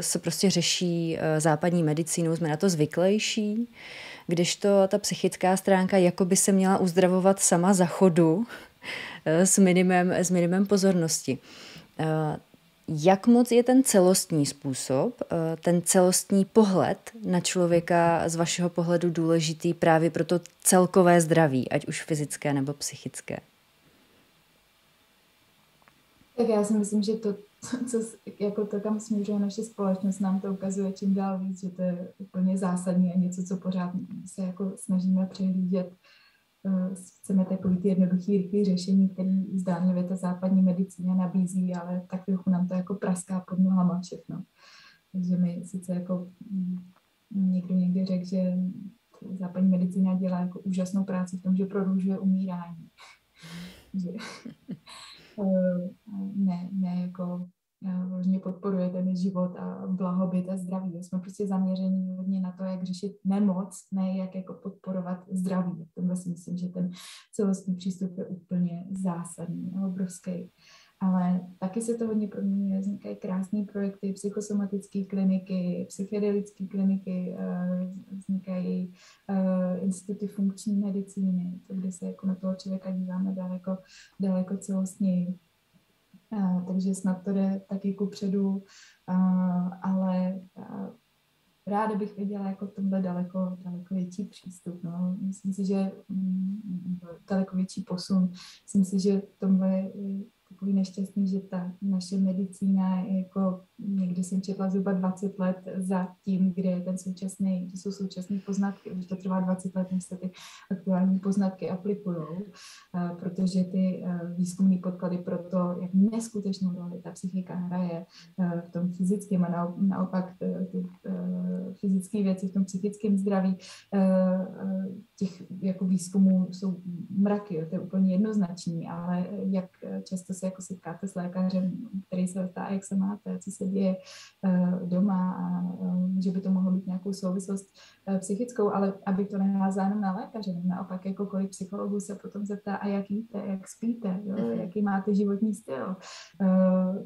se prostě řeší západní medicínou, jsme na to zvyklejší, kdežto ta psychická stránka jakoby se měla uzdravovat sama za chodu s minimem, s minimem pozornosti. Jak moc je ten celostní způsob, ten celostní pohled na člověka z vašeho pohledu důležitý právě pro to celkové zdraví, ať už fyzické nebo psychické? Tak já si myslím, že to Co, jako to, kam směřuje naše společnost, nám to ukazuje čím dál víc, že to je úplně zásadní a něco, co pořád se jako snažíme přehlížet. Chceme takové ty jednoduché, rychlé řešení, které zdánlivě ta západní medicína nabízí, ale tak trochu nám to jako praská pod nohama všechno. Takže mi sice jako někdo někdy řekl, že západní medicína dělá jako úžasnou práci v tom, že prodlužuje umírání. Že... Ne, ne, jako hodně podporuje ten život a blahobyt a zdraví. Jsme prostě zaměření hodně na to, jak řešit nemoc, ne jak jako podporovat zdraví. V tomhle si myslím, že ten celostní přístup je úplně zásadní a obrovský. Ale taky se to hodně proměňuje, vznikají krásné projekty, psychosomatické kliniky, psychedelické kliniky, vznikají instituty funkční medicíny, to, kde se jako na toho člověka díváme daleko, daleko celostněji. Takže snad to jde taky kupředu, ale ráda bych viděla jako v tomhle daleko, daleko větší přístup. No. Myslím si, že daleko větší posun. Myslím si, že v tomhle takový nešťastný, že ta naše medicína, jako někdy jsem četla zhruba dvacet let za tím, kde je ten současný, kde jsou současné poznatky, už to trvá dvacet let, než se ty aktuální poznatky aplikujou, protože ty výzkumné podklady pro to, jak neskutečnou roli ta psychika hraje v tom fyzickém a naopak ty fyzické věci v tom psychickém zdraví, těch jako výzkumů jsou mraky, jo, to je úplně jednoznačný, ale jak často se jako setkáte s lékařem, který se ptá, jak se máte, co se děje doma, a že by to mohlo být nějakou souvislost psychickou, ale aby to neházá jenom na lékaře, naopak jako kolik psychologů se potom zeptá, a jak jíte, jak spíte, jo, jaký máte životní styl,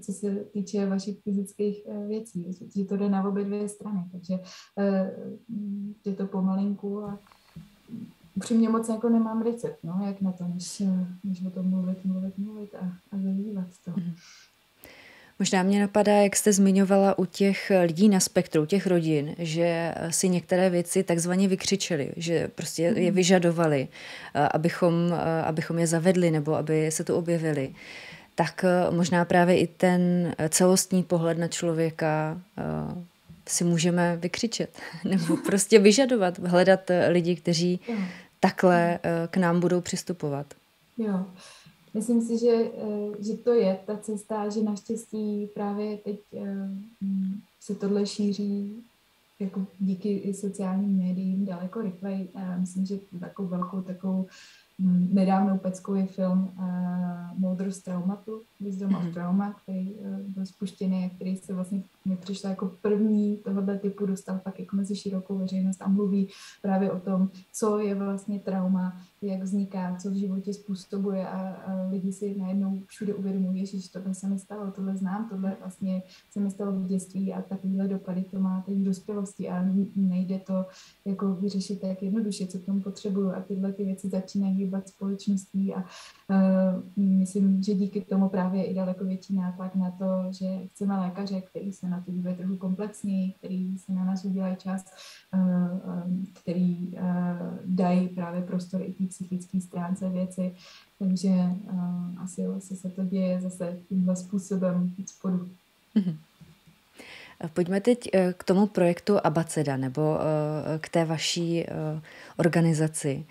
co se týče vašich fyzických věcí, že to jde na obě dvě strany, takže je to pomalinku a upřímně moc jako nemám recept, no, jak na to, než, než o tom mluvit, mluvit, mluvit a, a zažívat to. Mm. Možná mě napadá, jak jste zmiňovala u těch lidí na spektru, těch rodin, že si některé věci takzvaně vykřičeli, že prostě je vyžadovali, abychom, abychom je zavedli nebo aby se tu objevili. Tak možná právě i ten celostní pohled na člověka si můžeme vykřičet nebo prostě vyžadovat, hledat lidi, kteří takhle k nám budou přistupovat. Jo, myslím si, že, že to je ta cesta, že naštěstí právě teď se tohle šíří jako díky sociálním médiím daleko rychleji. Myslím, že takovou velkou takovou nedávnou peckou je film Moudrost traumatu, Wisdom of Trauma, který byl spuštěný a který se vlastně mi přišlo jako první tohoto typu, dostal tak jako mezi širokou veřejnost a mluví právě o tom, co je vlastně trauma, jak vzniká, co v životě způsobuje a lidi si najednou všude uvědomují, že tohle se mi stalo, tohle znám, tohle vlastně se mi stalo v dětství a takovýhle dopady to má teď v dospělosti a nejde to jako vyřešit tak jednoduše, co k tomu potřebuju a tyhle ty věci začínají hýbat společností a uh, myslím, že díky tomu právě i daleko větší nátlak na to, že chceme lékaře, který se na to dívají trochu komplexněji, který se na nás udělají čas, uh, um, který uh, dají právě prostor i té psychické stránce věci, takže uh, asi vlastně se to děje zase tímhle způsobem spodu. Mm-hmm. Pojďme teď k tomu projektu Abaceda nebo k té vaší organizaci.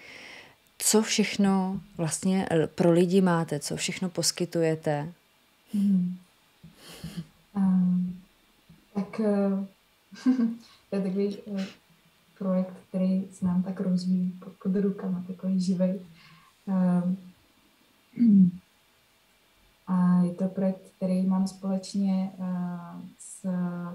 Co všechno vlastně pro lidi máte, co všechno poskytujete? Hmm. Um, tak to je takový projekt, který se nám tak rozvíjí pod rukama, takový živej. Um, A je to projekt, který mám společně uh, s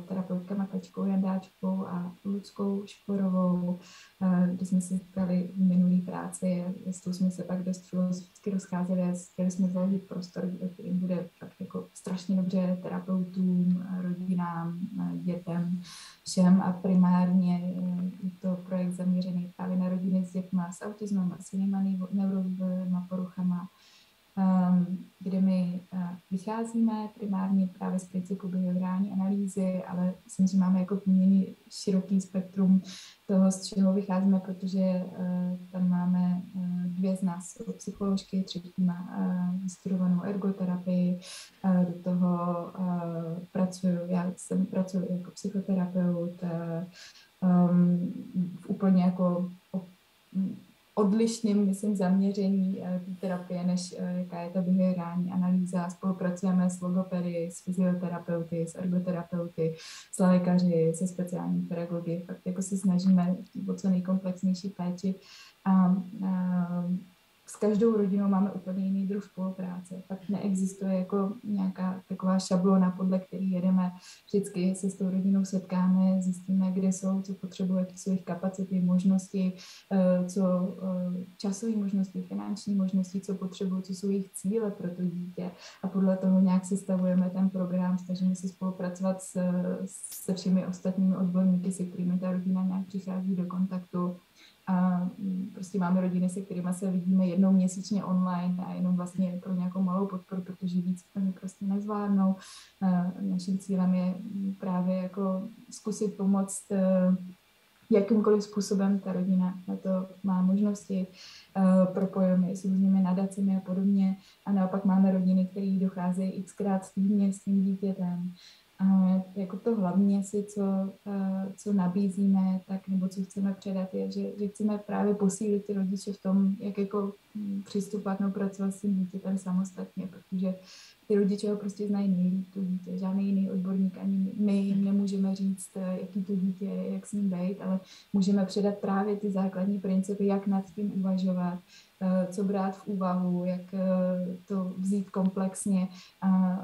terapeutkama Kačkou Jandáčkou a Luckou Šporovou, uh, kdy jsme se setkali v minulý práci, s tou jsme se pak dost filozoficky rozcházeli a chtěli jsme založit prostor, který bude fakt jako strašně dobře terapeutům, rodinám, dětem, všem a primárně je to projekt zaměřený právě na rodiny s dětma s autismem a s jinýma neurovývojovými poruchama, kde my vycházíme primárně právě z principu behaviorální analýzy, ale myslím, že máme jako poměrně široký spektrum toho, z čeho vycházíme, protože tam máme dvě z nás psycholožky, třetí má vystudovanou ergoterapii, do toho pracuju, já jsem pracuji jako psychoterapeut, úplně jako odlišným, myslím, zaměření terapie, než jaká je ta behaviorální analýza. Spolupracujeme s logopedy, s fyzioterapeuty, s ergoterapeuty, s lékaři, se speciální pedagogy. Fakt jako se snažíme o co nejkomplexnější péči. A, a, s každou rodinou máme úplně jiný druh spolupráce. Fakt neexistuje jako nějaká taková šablona, podle které jedeme. Vždycky se s tou rodinou setkáme, zjistíme, kde jsou, co potřebuje, jaké jsou jejich kapacity, možnosti, co časové možnosti, finanční možnosti, co potřebují, co jsou jejich cíle pro to dítě. A podle toho nějak sestavujeme ten program, snažíme se spolupracovat s, se všemi ostatními odborníky, se kterými ta rodina nějak přichází do kontaktu. A prostě máme rodiny, se kterými se vidíme jednou měsíčně online a jenom vlastně pro nějakou malou podporu, protože víc oni prostě nezvládnou. Naším cílem je právě jako zkusit pomoct jakýmkoliv způsobem, ta rodina na to má možnosti, propojujeme s různými nadacemi a podobně. A naopak máme rodiny, které docházejí xkrát týdně s tím dítětem. A jako to hlavně si, co, co nabízíme, tak nebo co chceme předat, je, že, že chceme právě posílit ty rodiče v tom, jak jako přistupovat, no, pracovat s tím dítětem samostatně, protože ty rodiče ho prostě znají nejlíp, to dítě, žádný jiný odborník, ani my jim nemůžeme říct, jaký to dítě je, jak s ním být, ale můžeme předat právě ty základní principy, jak nad tím uvažovat, co brát v úvahu, jak to vzít komplexně a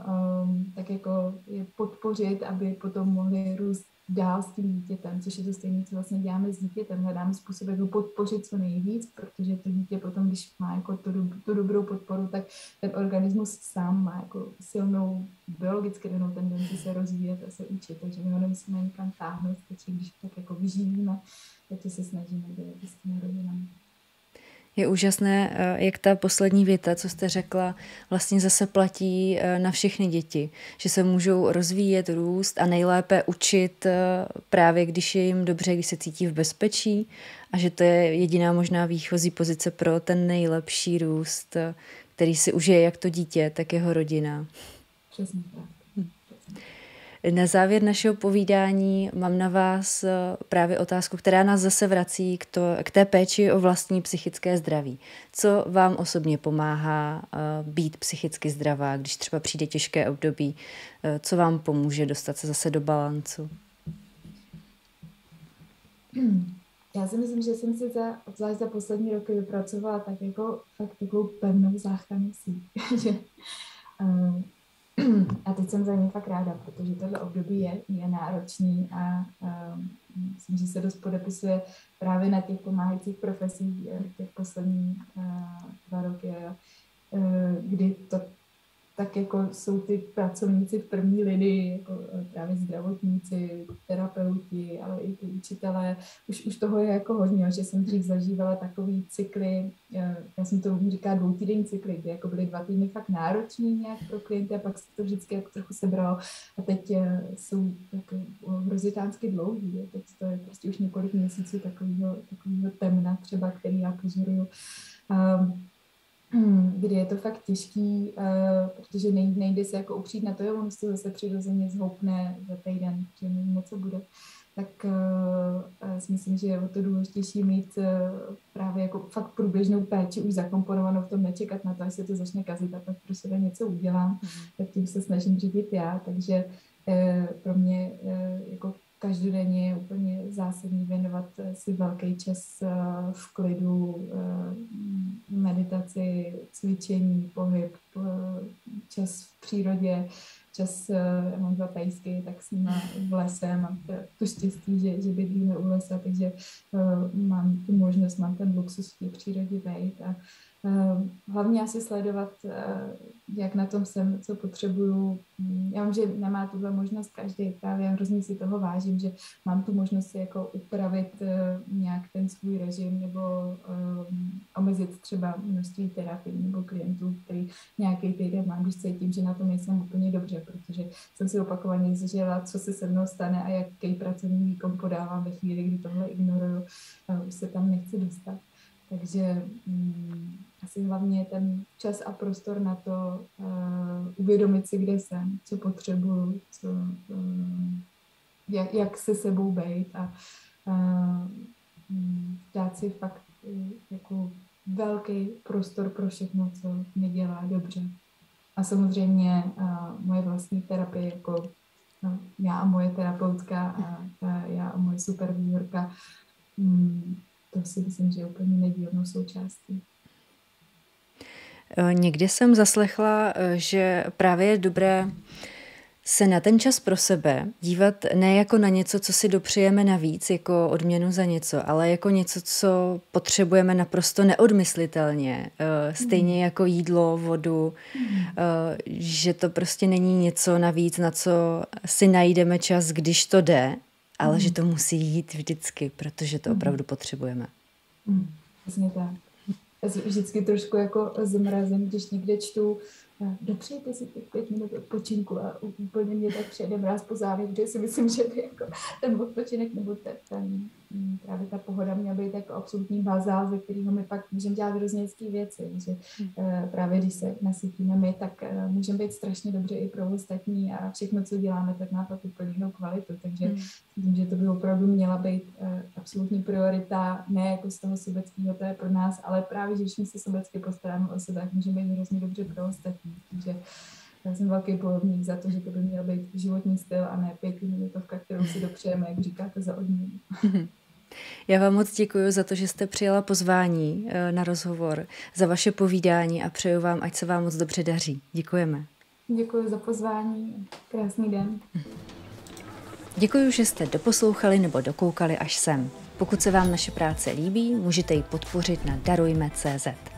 tak jako je podpořit, aby potom mohli růst dál s tím dítětem, což je to stejné, co vlastně děláme s dítětem. Hledáme způsob, jak ho podpořit co nejvíc, protože to dítě potom, když má jako tu, tu dobrou podporu, tak ten organismus sám má jako silnou biologicky danou tendenci se rozvíjet a se učit, takže my ho nemusíme nikam táhnout, takže když tak jako vyžijíme, takže se snažíme dělat s těmi rodinami. Je úžasné, jak ta poslední věta, co jste řekla, vlastně zase platí na všechny děti, že se můžou rozvíjet, růst a nejlépe učit právě, když je jim dobře, když se cítí v bezpečí a že to je jediná možná výchozí pozice pro ten nejlepší růst, který si užije jak to dítě, tak jeho rodina. Přesně tak. Na závěr našeho povídání mám na vás právě otázku, která nás zase vrací k, to, k té péči o vlastní psychické zdraví. Co vám osobně pomáhá být psychicky zdravá, když třeba přijde těžké období? Co vám pomůže dostat se zase do balancu? Já si myslím, že jsem si za, obzvlášť za poslední roky vypracovala tak jako fakt takovou pevnou záchranu síť. A teď jsem za ně fakt ráda, protože tohle období je, je náročný a, a myslím, že se dost podepisuje právě na těch pomáhajících profesích těch posledních dva roky, kdy to tak jako jsou ty pracovníci v první linii, jako právě zdravotníci, terapeuti, ale i ty učitelé. Už, už toho je jako hodně, že jsem dřív zažívala takový cykly, já jsem to říkala dvoutýdenní cykly, kdy jako byly dva týdny fakt náročný nějak pro klienty a pak se to vždycky jako trochu sebralo a teď jsou jako hrozitánsky dlouhý. Je. Teď to je prostě už několik měsíců takového, takového temna třeba, který já pozoruju. Um, kdy je to fakt těžký, uh, protože nej, nejde se jako upřít na to, jo, on se zase přirozeně zhoupne za týden, že nevíme, co bude. Tak uh, si myslím, že je o to důležitější mít uh, právě jako fakt průběžnou péči už zakomponovanou v tom, nečekat na to, až se to začne kazit a pak pro sebe něco udělám, tak tím se snažím řídit já, takže uh, pro mě uh, jako každodenně je úplně zásadní věnovat si velký čas v klidu, meditaci, cvičení, pohyb, čas v přírodě, čas, já mám dva pejsky, tak s nimi v lese, mám to štěstí, že, že bydlíme u lesa, takže mám tu možnost, mám ten luxus v té přírodě vejít a hlavně asi sledovat, jak na tom jsem, co potřebuju. Já vím, že nemá tuhle možnost každý, právě hrozně si toho vážím, že mám tu možnost si jako upravit nějak ten svůj režim nebo um, omezit třeba množství terapií nebo klientů, který nějaký týden mám, když cítím, že na tom nejsem úplně dobře, protože jsem si opakovaně zažila, co se se mnou stane a jaký pracovní výkon podávám ve chvíli, kdy tohle ignoruju, už se tam nechci dostat. Takže um, asi hlavně ten čas a prostor na to uh, uvědomit si, kde jsem, co potřebuju, co, um, jak, jak se sebou bejt a uh, um, dát si fakt uh, jako velký prostor pro všechno, co mě dělá dobře. A samozřejmě uh, moje vlastní terapie, jako no, já a moje terapeutka a uh, já a moje supervizorka, um, to si myslím, že je úplně nedílnou součástí. Někdy jsem zaslechla, že právě je dobré se na ten čas pro sebe dívat ne jako na něco, co si dopřejeme navíc, jako odměnu za něco, ale jako něco, co potřebujeme naprosto neodmyslitelně. Stejně mm. jako jídlo, vodu, mm. že to prostě není něco navíc, na co si najdeme čas, když to jde, ale že to musí jít vždycky, protože to opravdu potřebujeme. Přesně tak. Já si vždycky trošku jako zmrazím, když někde čtu, dopřejte si těch pět minut odpočinku a úplně mě tak přejde mráz po zádech, protože si myslím, že by jako ten odpočinek nebo ten, právě ta pohoda měla být jako absolutní bazál, ze kterého my pak můžeme dělat hrozně hezké věci. Že právě když se nasytíme my, tak můžeme být strašně dobře i pro ostatní a všechno, co děláme, tak má pak úplně jinou kvalitu. Takže hmm. myslím, že to by opravdu měla být absolutní priorita, ne jako z toho sobeckého, to je pro nás, ale právě, že jsme se sobecky postaráme o sebe, tak můžeme být hrozně dobře pro ostatní. Takže já jsem velký bojovník za to, že to by měl být životní styl a ne pětiminutovka, kterou si dopřejeme, jak říkáte, za odměnu. Já vám moc děkuji za to, že jste přijala pozvání na rozhovor, za vaše povídání a přeju vám, ať se vám moc dobře daří. Děkujeme. Děkuji za pozvání. Krásný den. Děkuji, že jste doposlouchali nebo dokoukali až sem. Pokud se vám naše práce líbí, můžete ji podpořit na darujme tečka cé zet.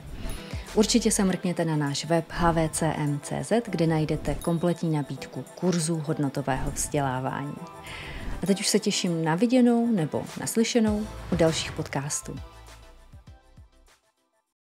Určitě se mrkněte na náš web há vé cé em tečka cé zet, kde najdete kompletní nabídku kurzů hodnotového vzdělávání. A teď už se těším na viděnou nebo naslyšenou u dalších podcastů.